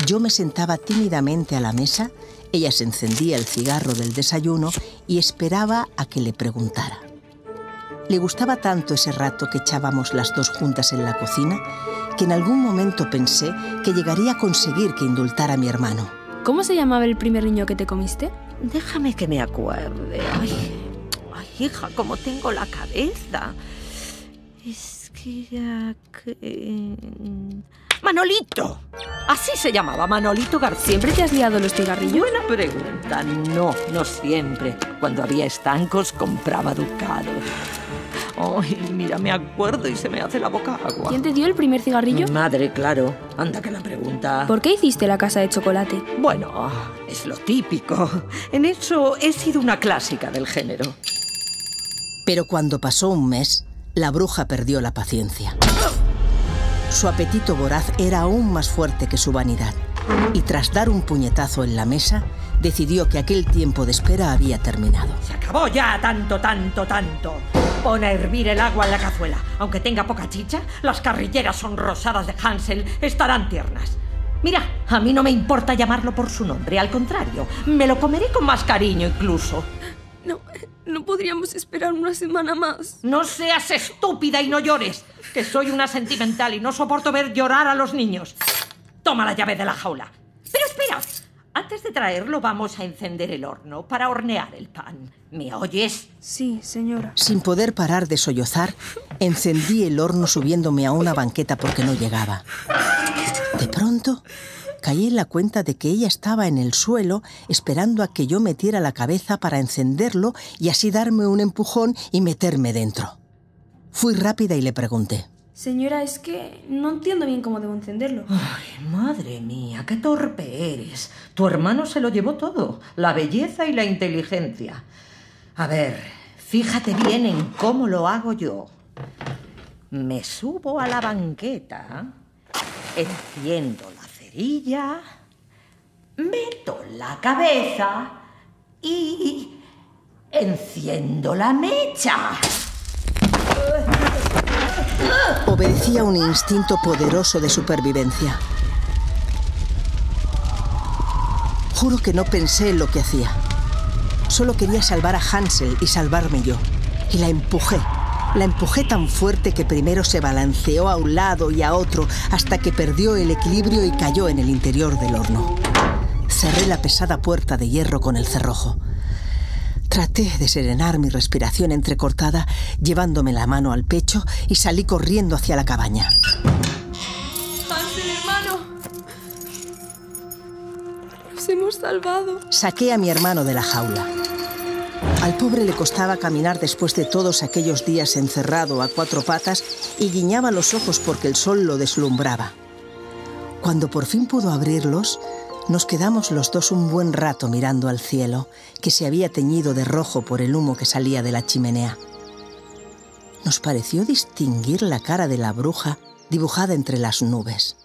yo me sentaba tímidamente a la mesa, ella se encendía el cigarro del desayuno y esperaba a que le preguntara. Le gustaba tanto ese rato que echábamos las dos juntas en la cocina, que en algún momento pensé que llegaría a conseguir que indultara a mi hermano. ¿Cómo se llamaba el primer niño que te comiste? Déjame que me acuerde. Ay. Hija, como tengo la cabeza. Es que ya que... ¡Manolito! Así se llamaba, Manolito García. ¿Siempre te has liado los cigarrillos? Buena pregunta. No, no siempre. Cuando había estancos, compraba ducados. Ay, mira, me acuerdo y se me hace la boca agua. ¿Quién te dio el primer cigarrillo? Mi madre, claro. Anda que la pregunta. ¿Por qué hiciste la casa de chocolate? Bueno, es lo típico. En eso he sido una clásica del género. Pero cuando pasó un mes, la bruja perdió la paciencia. Su apetito voraz era aún más fuerte que su vanidad, y tras dar un puñetazo en la mesa, decidió que aquel tiempo de espera había terminado. ¡Se acabó ya tanto, tanto, tanto! Pon a hervir el agua en la cazuela. Aunque tenga poca chicha, las carrilleras sonrosadas de Hansel estarán tiernas. Mira, a mí no me importa llamarlo por su nombre, al contrario, me lo comeré con más cariño incluso. No, no podríamos esperar una semana más. No seas estúpida y no llores, que soy una sentimental y no soporto ver llorar a los niños. Toma la llave de la jaula. Pero espera, antes de traerlo vamos a encender el horno para hornear el pan. ¿Me oyes? Sí, señora. Sin poder parar de sollozar, encendí el horno subiéndome a una banqueta porque no llegaba. De pronto, caí en la cuenta de que ella estaba en el suelo esperando a que yo metiera la cabeza para encenderlo y así darme un empujón y meterme dentro. Fui rápida y le pregunté. Señora, es que no entiendo bien cómo debo encenderlo. Ay, madre mía, qué torpe eres. Tu hermano se lo llevó todo, la belleza y la inteligencia. A ver, fíjate bien en cómo lo hago yo. Me subo a la banqueta, enciendo la cerilla, meto la cabeza y enciendo la mecha. Obedecía un instinto poderoso de supervivencia. Juro que no pensé en lo que hacía. Solo quería salvar a Hansel y salvarme yo. Y la empujé. La empujé tan fuerte que primero se balanceó a un lado y a otro hasta que perdió el equilibrio y cayó en el interior del horno. Cerré la pesada puerta de hierro con el cerrojo. Traté de serenar mi respiración entrecortada, llevándome la mano al pecho y salí corriendo hacia la cabaña. ¡Hansel, hermano! ¡Nos hemos salvado! Saqué a mi hermano de la jaula. Al pobre le costaba caminar después de todos aquellos días encerrado a cuatro patas y guiñaba los ojos porque el sol lo deslumbraba. Cuando por fin pudo abrirlos, nos quedamos los dos un buen rato mirando al cielo, que se había teñido de rojo por el humo que salía de la chimenea. Nos pareció distinguir la cara de la bruja dibujada entre las nubes.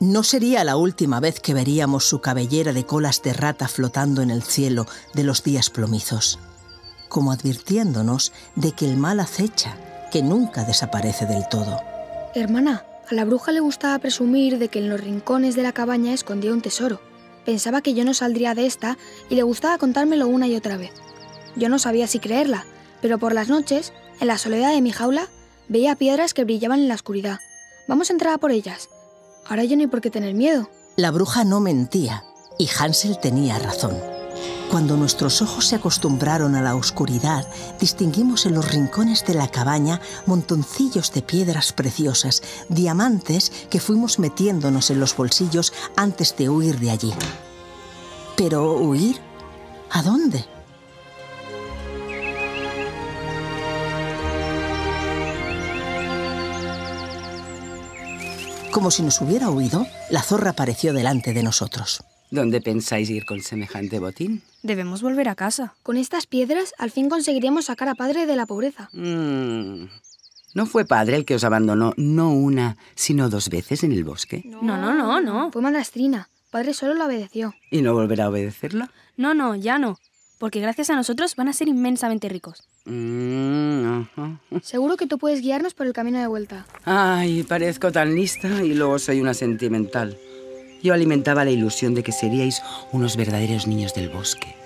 No sería la última vez que veríamos su cabellera de colas de rata flotando en el cielo de los días plomizos, como advirtiéndonos de que el mal acecha, que nunca desaparece del todo. Hermana, a la bruja le gustaba presumir de que en los rincones de la cabaña escondía un tesoro. Pensaba que yo no saldría de esta y le gustaba contármelo una y otra vez. Yo no sabía si creerla, pero por las noches, en la soledad de mi jaula, veía piedras que brillaban en la oscuridad. Vamos a entrar a por ellas. Ahora yo no hay por qué tener miedo. La bruja no mentía y Hansel tenía razón. Cuando nuestros ojos se acostumbraron a la oscuridad, distinguimos en los rincones de la cabaña montoncillos de piedras preciosas, diamantes que fuimos metiéndonos en los bolsillos antes de huir de allí. Pero ¿huir? ¿A dónde? Como si nos hubiera huido, la zorra apareció delante de nosotros. ¿Dónde pensáis ir con semejante botín? Debemos volver a casa. Con estas piedras, al fin conseguiremos sacar a padre de la pobreza. Mm. No fue padre el que os abandonó, no una, sino dos veces en el bosque. No, no, no, no. no. Fue madrastrina. Padre solo la obedeció. ¿Y no volverá a obedecerla? No, no, ya no. Porque gracias a nosotros van a ser inmensamente ricos. Mm, ajá. Seguro que tú puedes guiarnos por el camino de vuelta. Ay, parezco tan lista y luego soy una sentimental. Yo alimentaba la ilusión de que seríais unos verdaderos niños del bosque.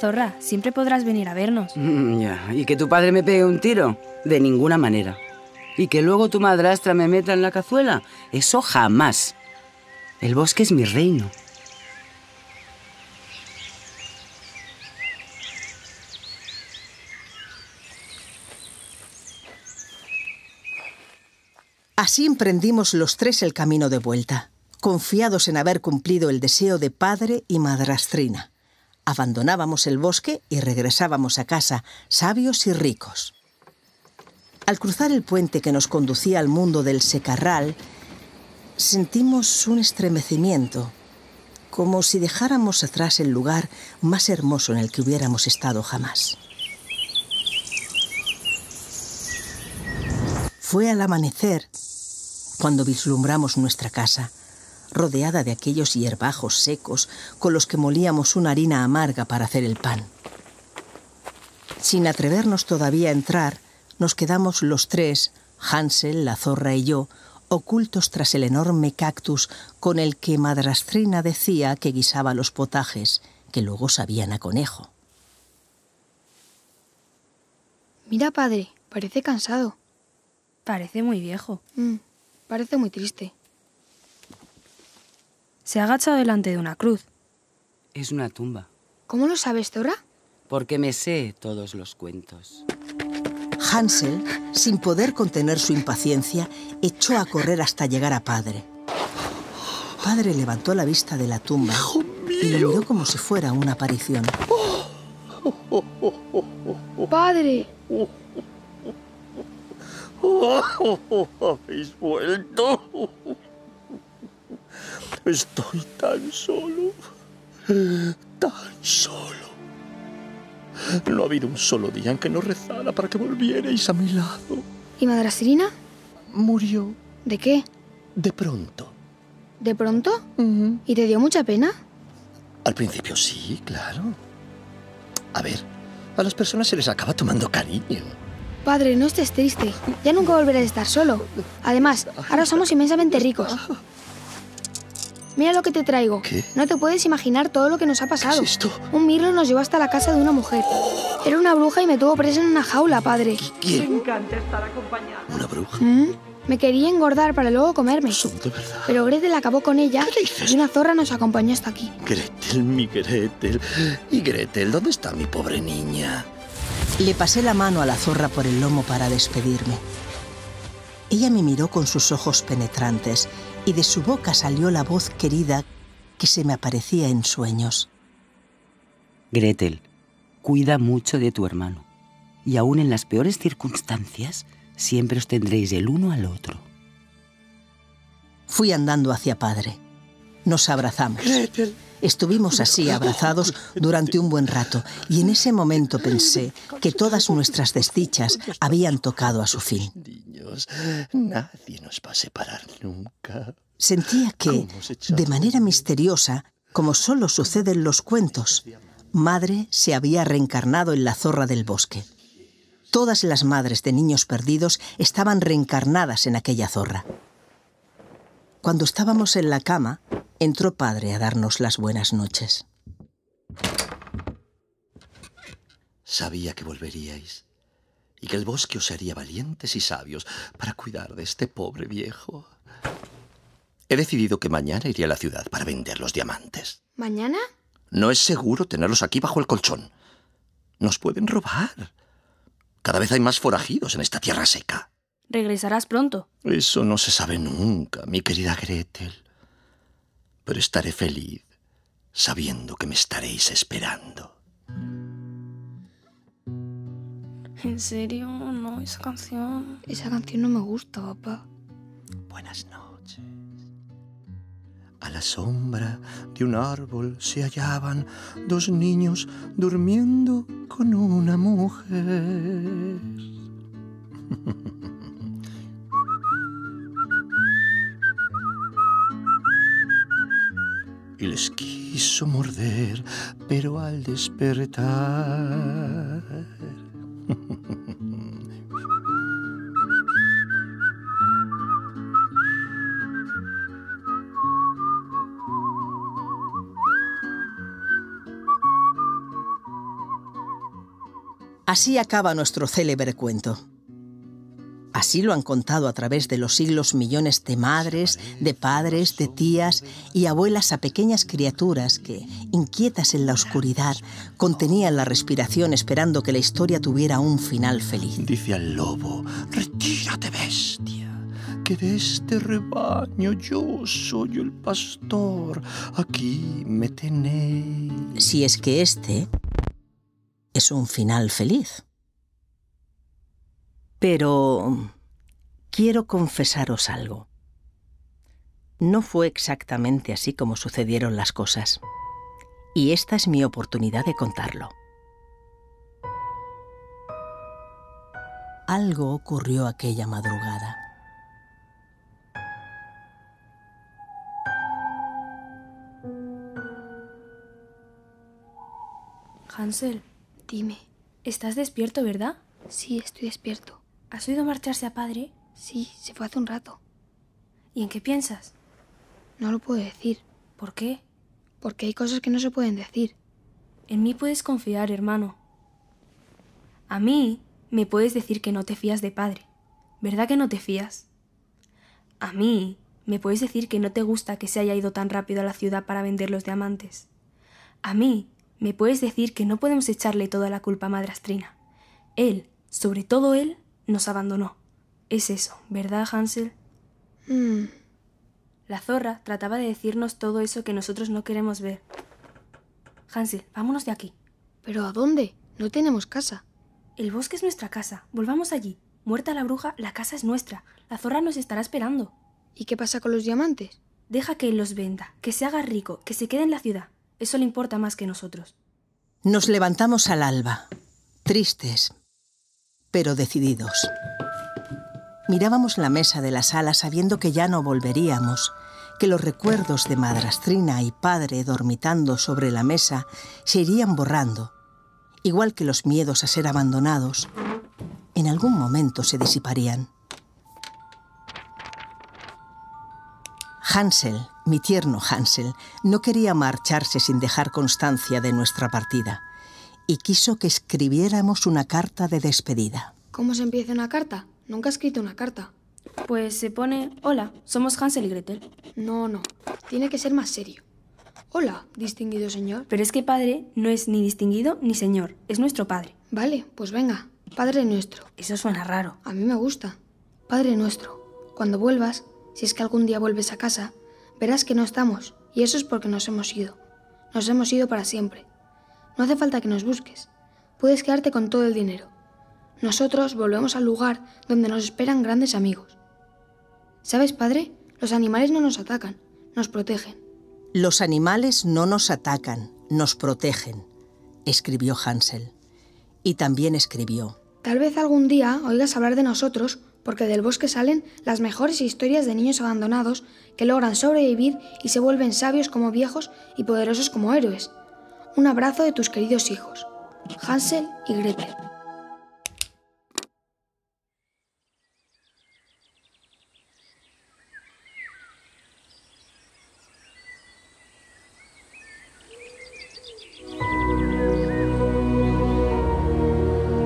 Zorra, siempre podrás venir a vernos. Mm, ya, y que tu padre me pegue un tiro. De ninguna manera. Y que luego tu madrastra me meta en la cazuela. Eso jamás. El bosque es mi reino. Así emprendimos los tres el camino de vuelta, confiados en haber cumplido el deseo de padre y madrastrina. Abandonábamos el bosque y regresábamos a casa, sabios y ricos. Al cruzar el puente que nos conducía al mundo del secarral, sentimos un estremecimiento, como si dejáramos atrás el lugar más hermoso en el que hubiéramos estado jamás. Fue al amanecer cuando vislumbramos nuestra casa, rodeada de aquellos hierbajos secos con los que molíamos una harina amarga para hacer el pan. Sin atrevernos todavía a entrar, nos quedamos los tres, Hansel, la zorra y yo, ocultos tras el enorme cactus con el que Madrastrina decía que guisaba los potajes, que luego sabían a conejo. Mira, padre, parece cansado. Parece muy viejo. Mm, parece muy triste. Se ha agachado delante de una cruz. Es una tumba. ¿Cómo lo sabes, Zora? Porque me sé todos los cuentos. Hansel, sin poder contener su impaciencia, echó a correr hasta llegar a padre. Padre levantó la vista de la tumba y lo miró como si fuera una aparición. ¡Padre! ¿Habéis vuelto? Estoy tan solo, tan solo. No ha habido un solo día en que no rezara para que volvierais a mi lado. ¿Y Madrastrina? Murió. ¿De qué? De pronto. ¿De pronto? Uh-huh. ¿Y te dio mucha pena? Al principio sí, claro. A ver, a las personas se les acaba tomando cariño. Padre, no estés triste. Ya nunca volverás a estar solo. Además, ahora somos inmensamente ricos. Mira lo que te traigo. ¿Qué? No te puedes imaginar todo lo que nos ha pasado. ¿Qué es esto? Un mirlo nos llevó hasta la casa de una mujer. Oh. Era una bruja y me tuvo presa en una jaula, padre. ¿Quién? Me encanta estar acompañada. ¿Una bruja? ¿Mm? Me quería engordar para luego comerme. ¿Son de verdad? Pero Gretel acabó con ella. ¿Qué dices? Y una zorra nos acompañó hasta aquí. Gretel, mi Gretel. Y Gretel, ¿dónde está mi pobre niña? Le pasé la mano a la zorra por el lomo para despedirme. Ella me miró con sus ojos penetrantes y de su boca salió la voz querida que se me aparecía en sueños. Gretel, cuida mucho de tu hermano y aún en las peores circunstancias siempre os tendréis el uno al otro. Fui andando hacia padre. Nos abrazamos. Gretel. Estuvimos así abrazados durante un buen rato y en ese momento pensé que todas nuestras desdichas habían tocado a su fin. Niños, nadie nos va a separar nunca. Sentía que, de manera misteriosa, como solo sucede en los cuentos, madre se había reencarnado en la zorra del bosque. Todas las madres de niños perdidos estaban reencarnadas en aquella zorra. Cuando estábamos en la cama, entró padre a darnos las buenas noches. Sabía que volveríais y que el bosque os haría valientes y sabios para cuidar de este pobre viejo. He decidido que mañana iré a la ciudad para vender los diamantes. ¿Mañana? No es seguro tenerlos aquí bajo el colchón. Nos pueden robar. Cada vez hay más forajidos en esta tierra seca. ¿Regresarás pronto? Eso no se sabe nunca, mi querida Gretel. Pero estaré feliz sabiendo que me estaréis esperando. ¿En serio? No, esa canción... Esa canción no me gusta, papá. Buenas noches. A la sombra de un árbol se hallaban dos niños durmiendo con una mujer. Y les quiso morder, pero al despertar... Así acaba nuestro célebre cuento. Así lo han contado a través de los siglos millones de madres, de padres, de tías y abuelas a pequeñas criaturas que, inquietas en la oscuridad, contenían la respiración esperando que la historia tuviera un final feliz. Dice al lobo, retírate bestia, que de este rebaño yo soy el pastor, aquí me tenéis. Si es que este es un final feliz. Pero quiero confesaros algo. No fue exactamente así como sucedieron las cosas. Y esta es mi oportunidad de contarlo. algo ocurrió aquella madrugada. Hansel, dime. ¿Estás despierto, verdad? Sí, estoy despierto. ¿Has oído marcharse a padre? Sí, se fue hace un rato. ¿Y en qué piensas? No lo puedo decir. ¿Por qué? Porque hay cosas que no se pueden decir. En mí puedes confiar, hermano. A mí me puedes decir que no te fías de padre. ¿Verdad que no te fías? A mí me puedes decir que no te gusta que se haya ido tan rápido a la ciudad para vender los diamantes. A mí me puedes decir que no podemos echarle toda la culpa a Madrastrina. Él, sobre todo él, nos abandonó. Es eso, ¿verdad, Hansel? Mm. La zorra trataba de decirnos todo eso que nosotros no queremos ver. Hansel, vámonos de aquí. ¿Pero a dónde? No tenemos casa. El bosque es nuestra casa. Volvamos allí. Muerta la bruja, la casa es nuestra. La zorra nos estará esperando. ¿Y qué pasa con los diamantes? Deja que él los venda, que se haga rico, que se quede en la ciudad. Eso le importa más que nosotros. Nos levantamos al alba, tristes, pero decididos. Mirábamos la mesa de la sala sabiendo que ya no volveríamos, que los recuerdos de Madrastrina y padre dormitando sobre la mesa se irían borrando, igual que los miedos a ser abandonados, en algún momento se disiparían. Hansel, mi tierno Hansel, no quería marcharse sin dejar constancia de nuestra partida y quiso que escribiéramos una carta de despedida. ¿Cómo se empieza una carta? Nunca he escrito una carta. Pues se pone... Hola, somos Hansel y Gretel. No, no. Tiene que ser más serio. Hola, distinguido señor. Pero es que padre no es ni distinguido ni señor. Es nuestro padre. Vale, pues venga. Padre nuestro. Eso suena raro. A mí me gusta. Padre nuestro. Cuando vuelvas, si es que algún día vuelves a casa, verás que no estamos. Y eso es porque nos hemos ido. Nos hemos ido para siempre. No hace falta que nos busques. Puedes quedarte con todo el dinero. Nosotros volvemos al lugar donde nos esperan grandes amigos. ¿Sabes, padre? Los animales no nos atacan, nos protegen. Los animales no nos atacan, nos protegen, escribió Hansel. Y también escribió: tal vez algún día oigas hablar de nosotros, porque del bosque salen las mejores historias de niños abandonados que logran sobrevivir y se vuelven sabios como viejos y poderosos como héroes. Un abrazo de tus queridos hijos, Hansel y Gretel.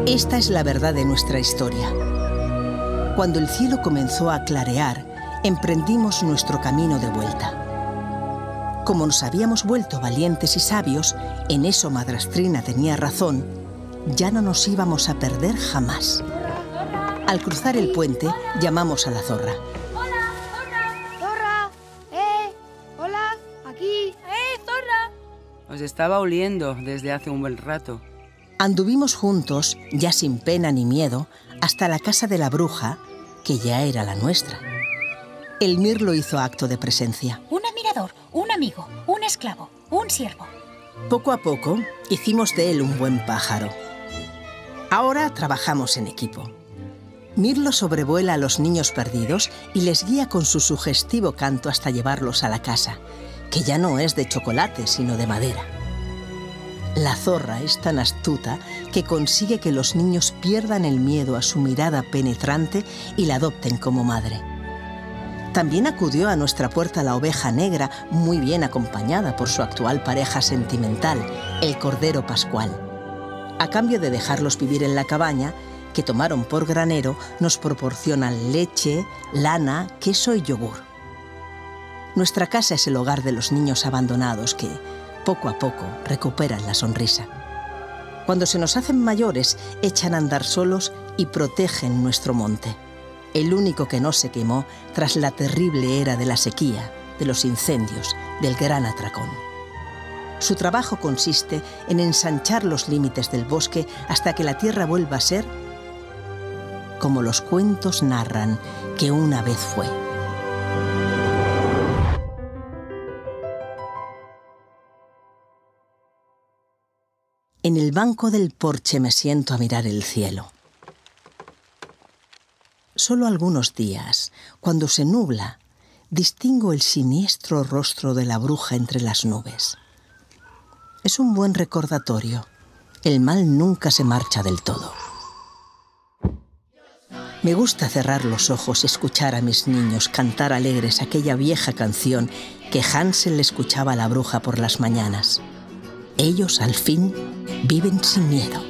Esta es la verdad de nuestra historia. Cuando el cielo comenzó a clarear, emprendimos nuestro camino de vuelta. Como nos habíamos vuelto valientes y sabios, en eso Madrastrina tenía razón, ya no nos íbamos a perder jamás. Al cruzar el puente, llamamos a la zorra. ¡Hola, zorra! ¡Zorra! ¡Eh! ¡Hola! ¡Aquí! ¡Eh, zorra! Os estaba oliendo desde hace un buen rato. Anduvimos juntos, ya sin pena ni miedo, hasta la casa de la bruja, que ya era la nuestra. El mirlo hizo acto de presencia. Un admirador, un amigo, un esclavo, un siervo. Poco a poco, hicimos de él un buen pájaro. Ahora trabajamos en equipo. Mirlo sobrevuela a los niños perdidos y les guía con su sugestivo canto hasta llevarlos a la casa, que ya no es de chocolate, sino de madera. La zorra es tan astuta que consigue que los niños pierdan el miedo a su mirada penetrante y la adopten como madre. También acudió a nuestra puerta la oveja negra, muy bien acompañada por su actual pareja sentimental, el Cordero Pascual. A cambio de dejarlos vivir en la cabaña, que tomaron por granero, nos proporcionan leche, lana, queso y yogur. Nuestra casa es el hogar de los niños abandonados que... poco a poco recuperan la sonrisa. Cuando se nos hacen mayores, echan a andar solos y protegen nuestro monte. El único que no se quemó tras la terrible era de la sequía, de los incendios, del gran atracón. Su trabajo consiste en ensanchar los límites del bosque hasta que la tierra vuelva a ser como los cuentos narran que una vez fue. En el banco del porche me siento a mirar el cielo. solo algunos días, cuando se nubla, distingo el siniestro rostro de la bruja entre las nubes. Es un buen recordatorio. El mal nunca se marcha del todo. Me gusta cerrar los ojos y escuchar a mis niños cantar alegres aquella vieja canción que Hansel escuchaba a la bruja por las mañanas. Ellos, al fin, viven sin miedo.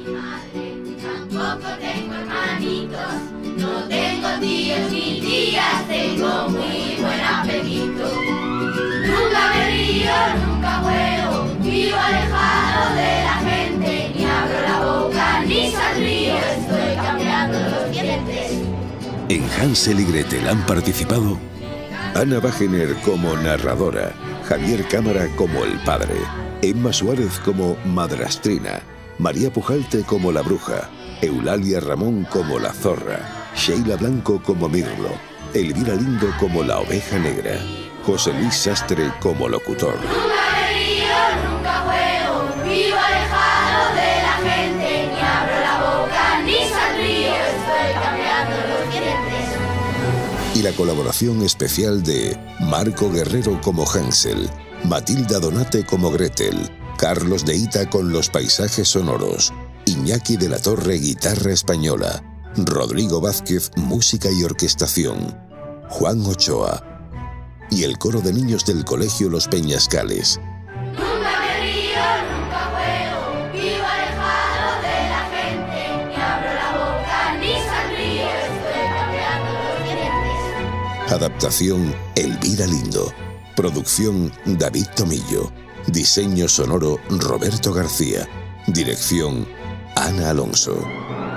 Tampoco tengo hermanitos, no tengo tíos ni tías, tengo muy buen apetito. Nunca me río, nunca juego, vivo alejado de la gente, ni abro la boca, ni sonrío, estoy cambiando los dientes. En Hansel y Gretel han participado Ana Wagener como narradora, Javier Cámara como el padre, Emma Suárez como madrastrina, María Pujalte como la bruja, Eulalia Ramón como la zorra, Sheila Blanco como Mirlo, Elvira Lindo como la oveja negra, José Luis Sastre como locutor. Nunca me río, nunca juego, vivo alejado de la gente, ni abro la boca, ni sonrío, estoy cambiando los dientes. Y la colaboración especial de Marco Guerrero como Hansel, Matilda Donate como Gretel, Carlos de Ita con los paisajes sonoros, Iñaki de la Torre, guitarra española, Rodrigo Vázquez, música y orquestación, Juan Ochoa y el coro de niños del colegio Los Peñascales. Nunca me río, nunca juego, vivo alejado de la gente, ni abro la boca, ni sonrío, estoy cambiando los dientes. Adaptación: Elvira Lindo. Producción: David Tomillo. Diseño sonoro: Roberto García. Dirección: Ana Alonso.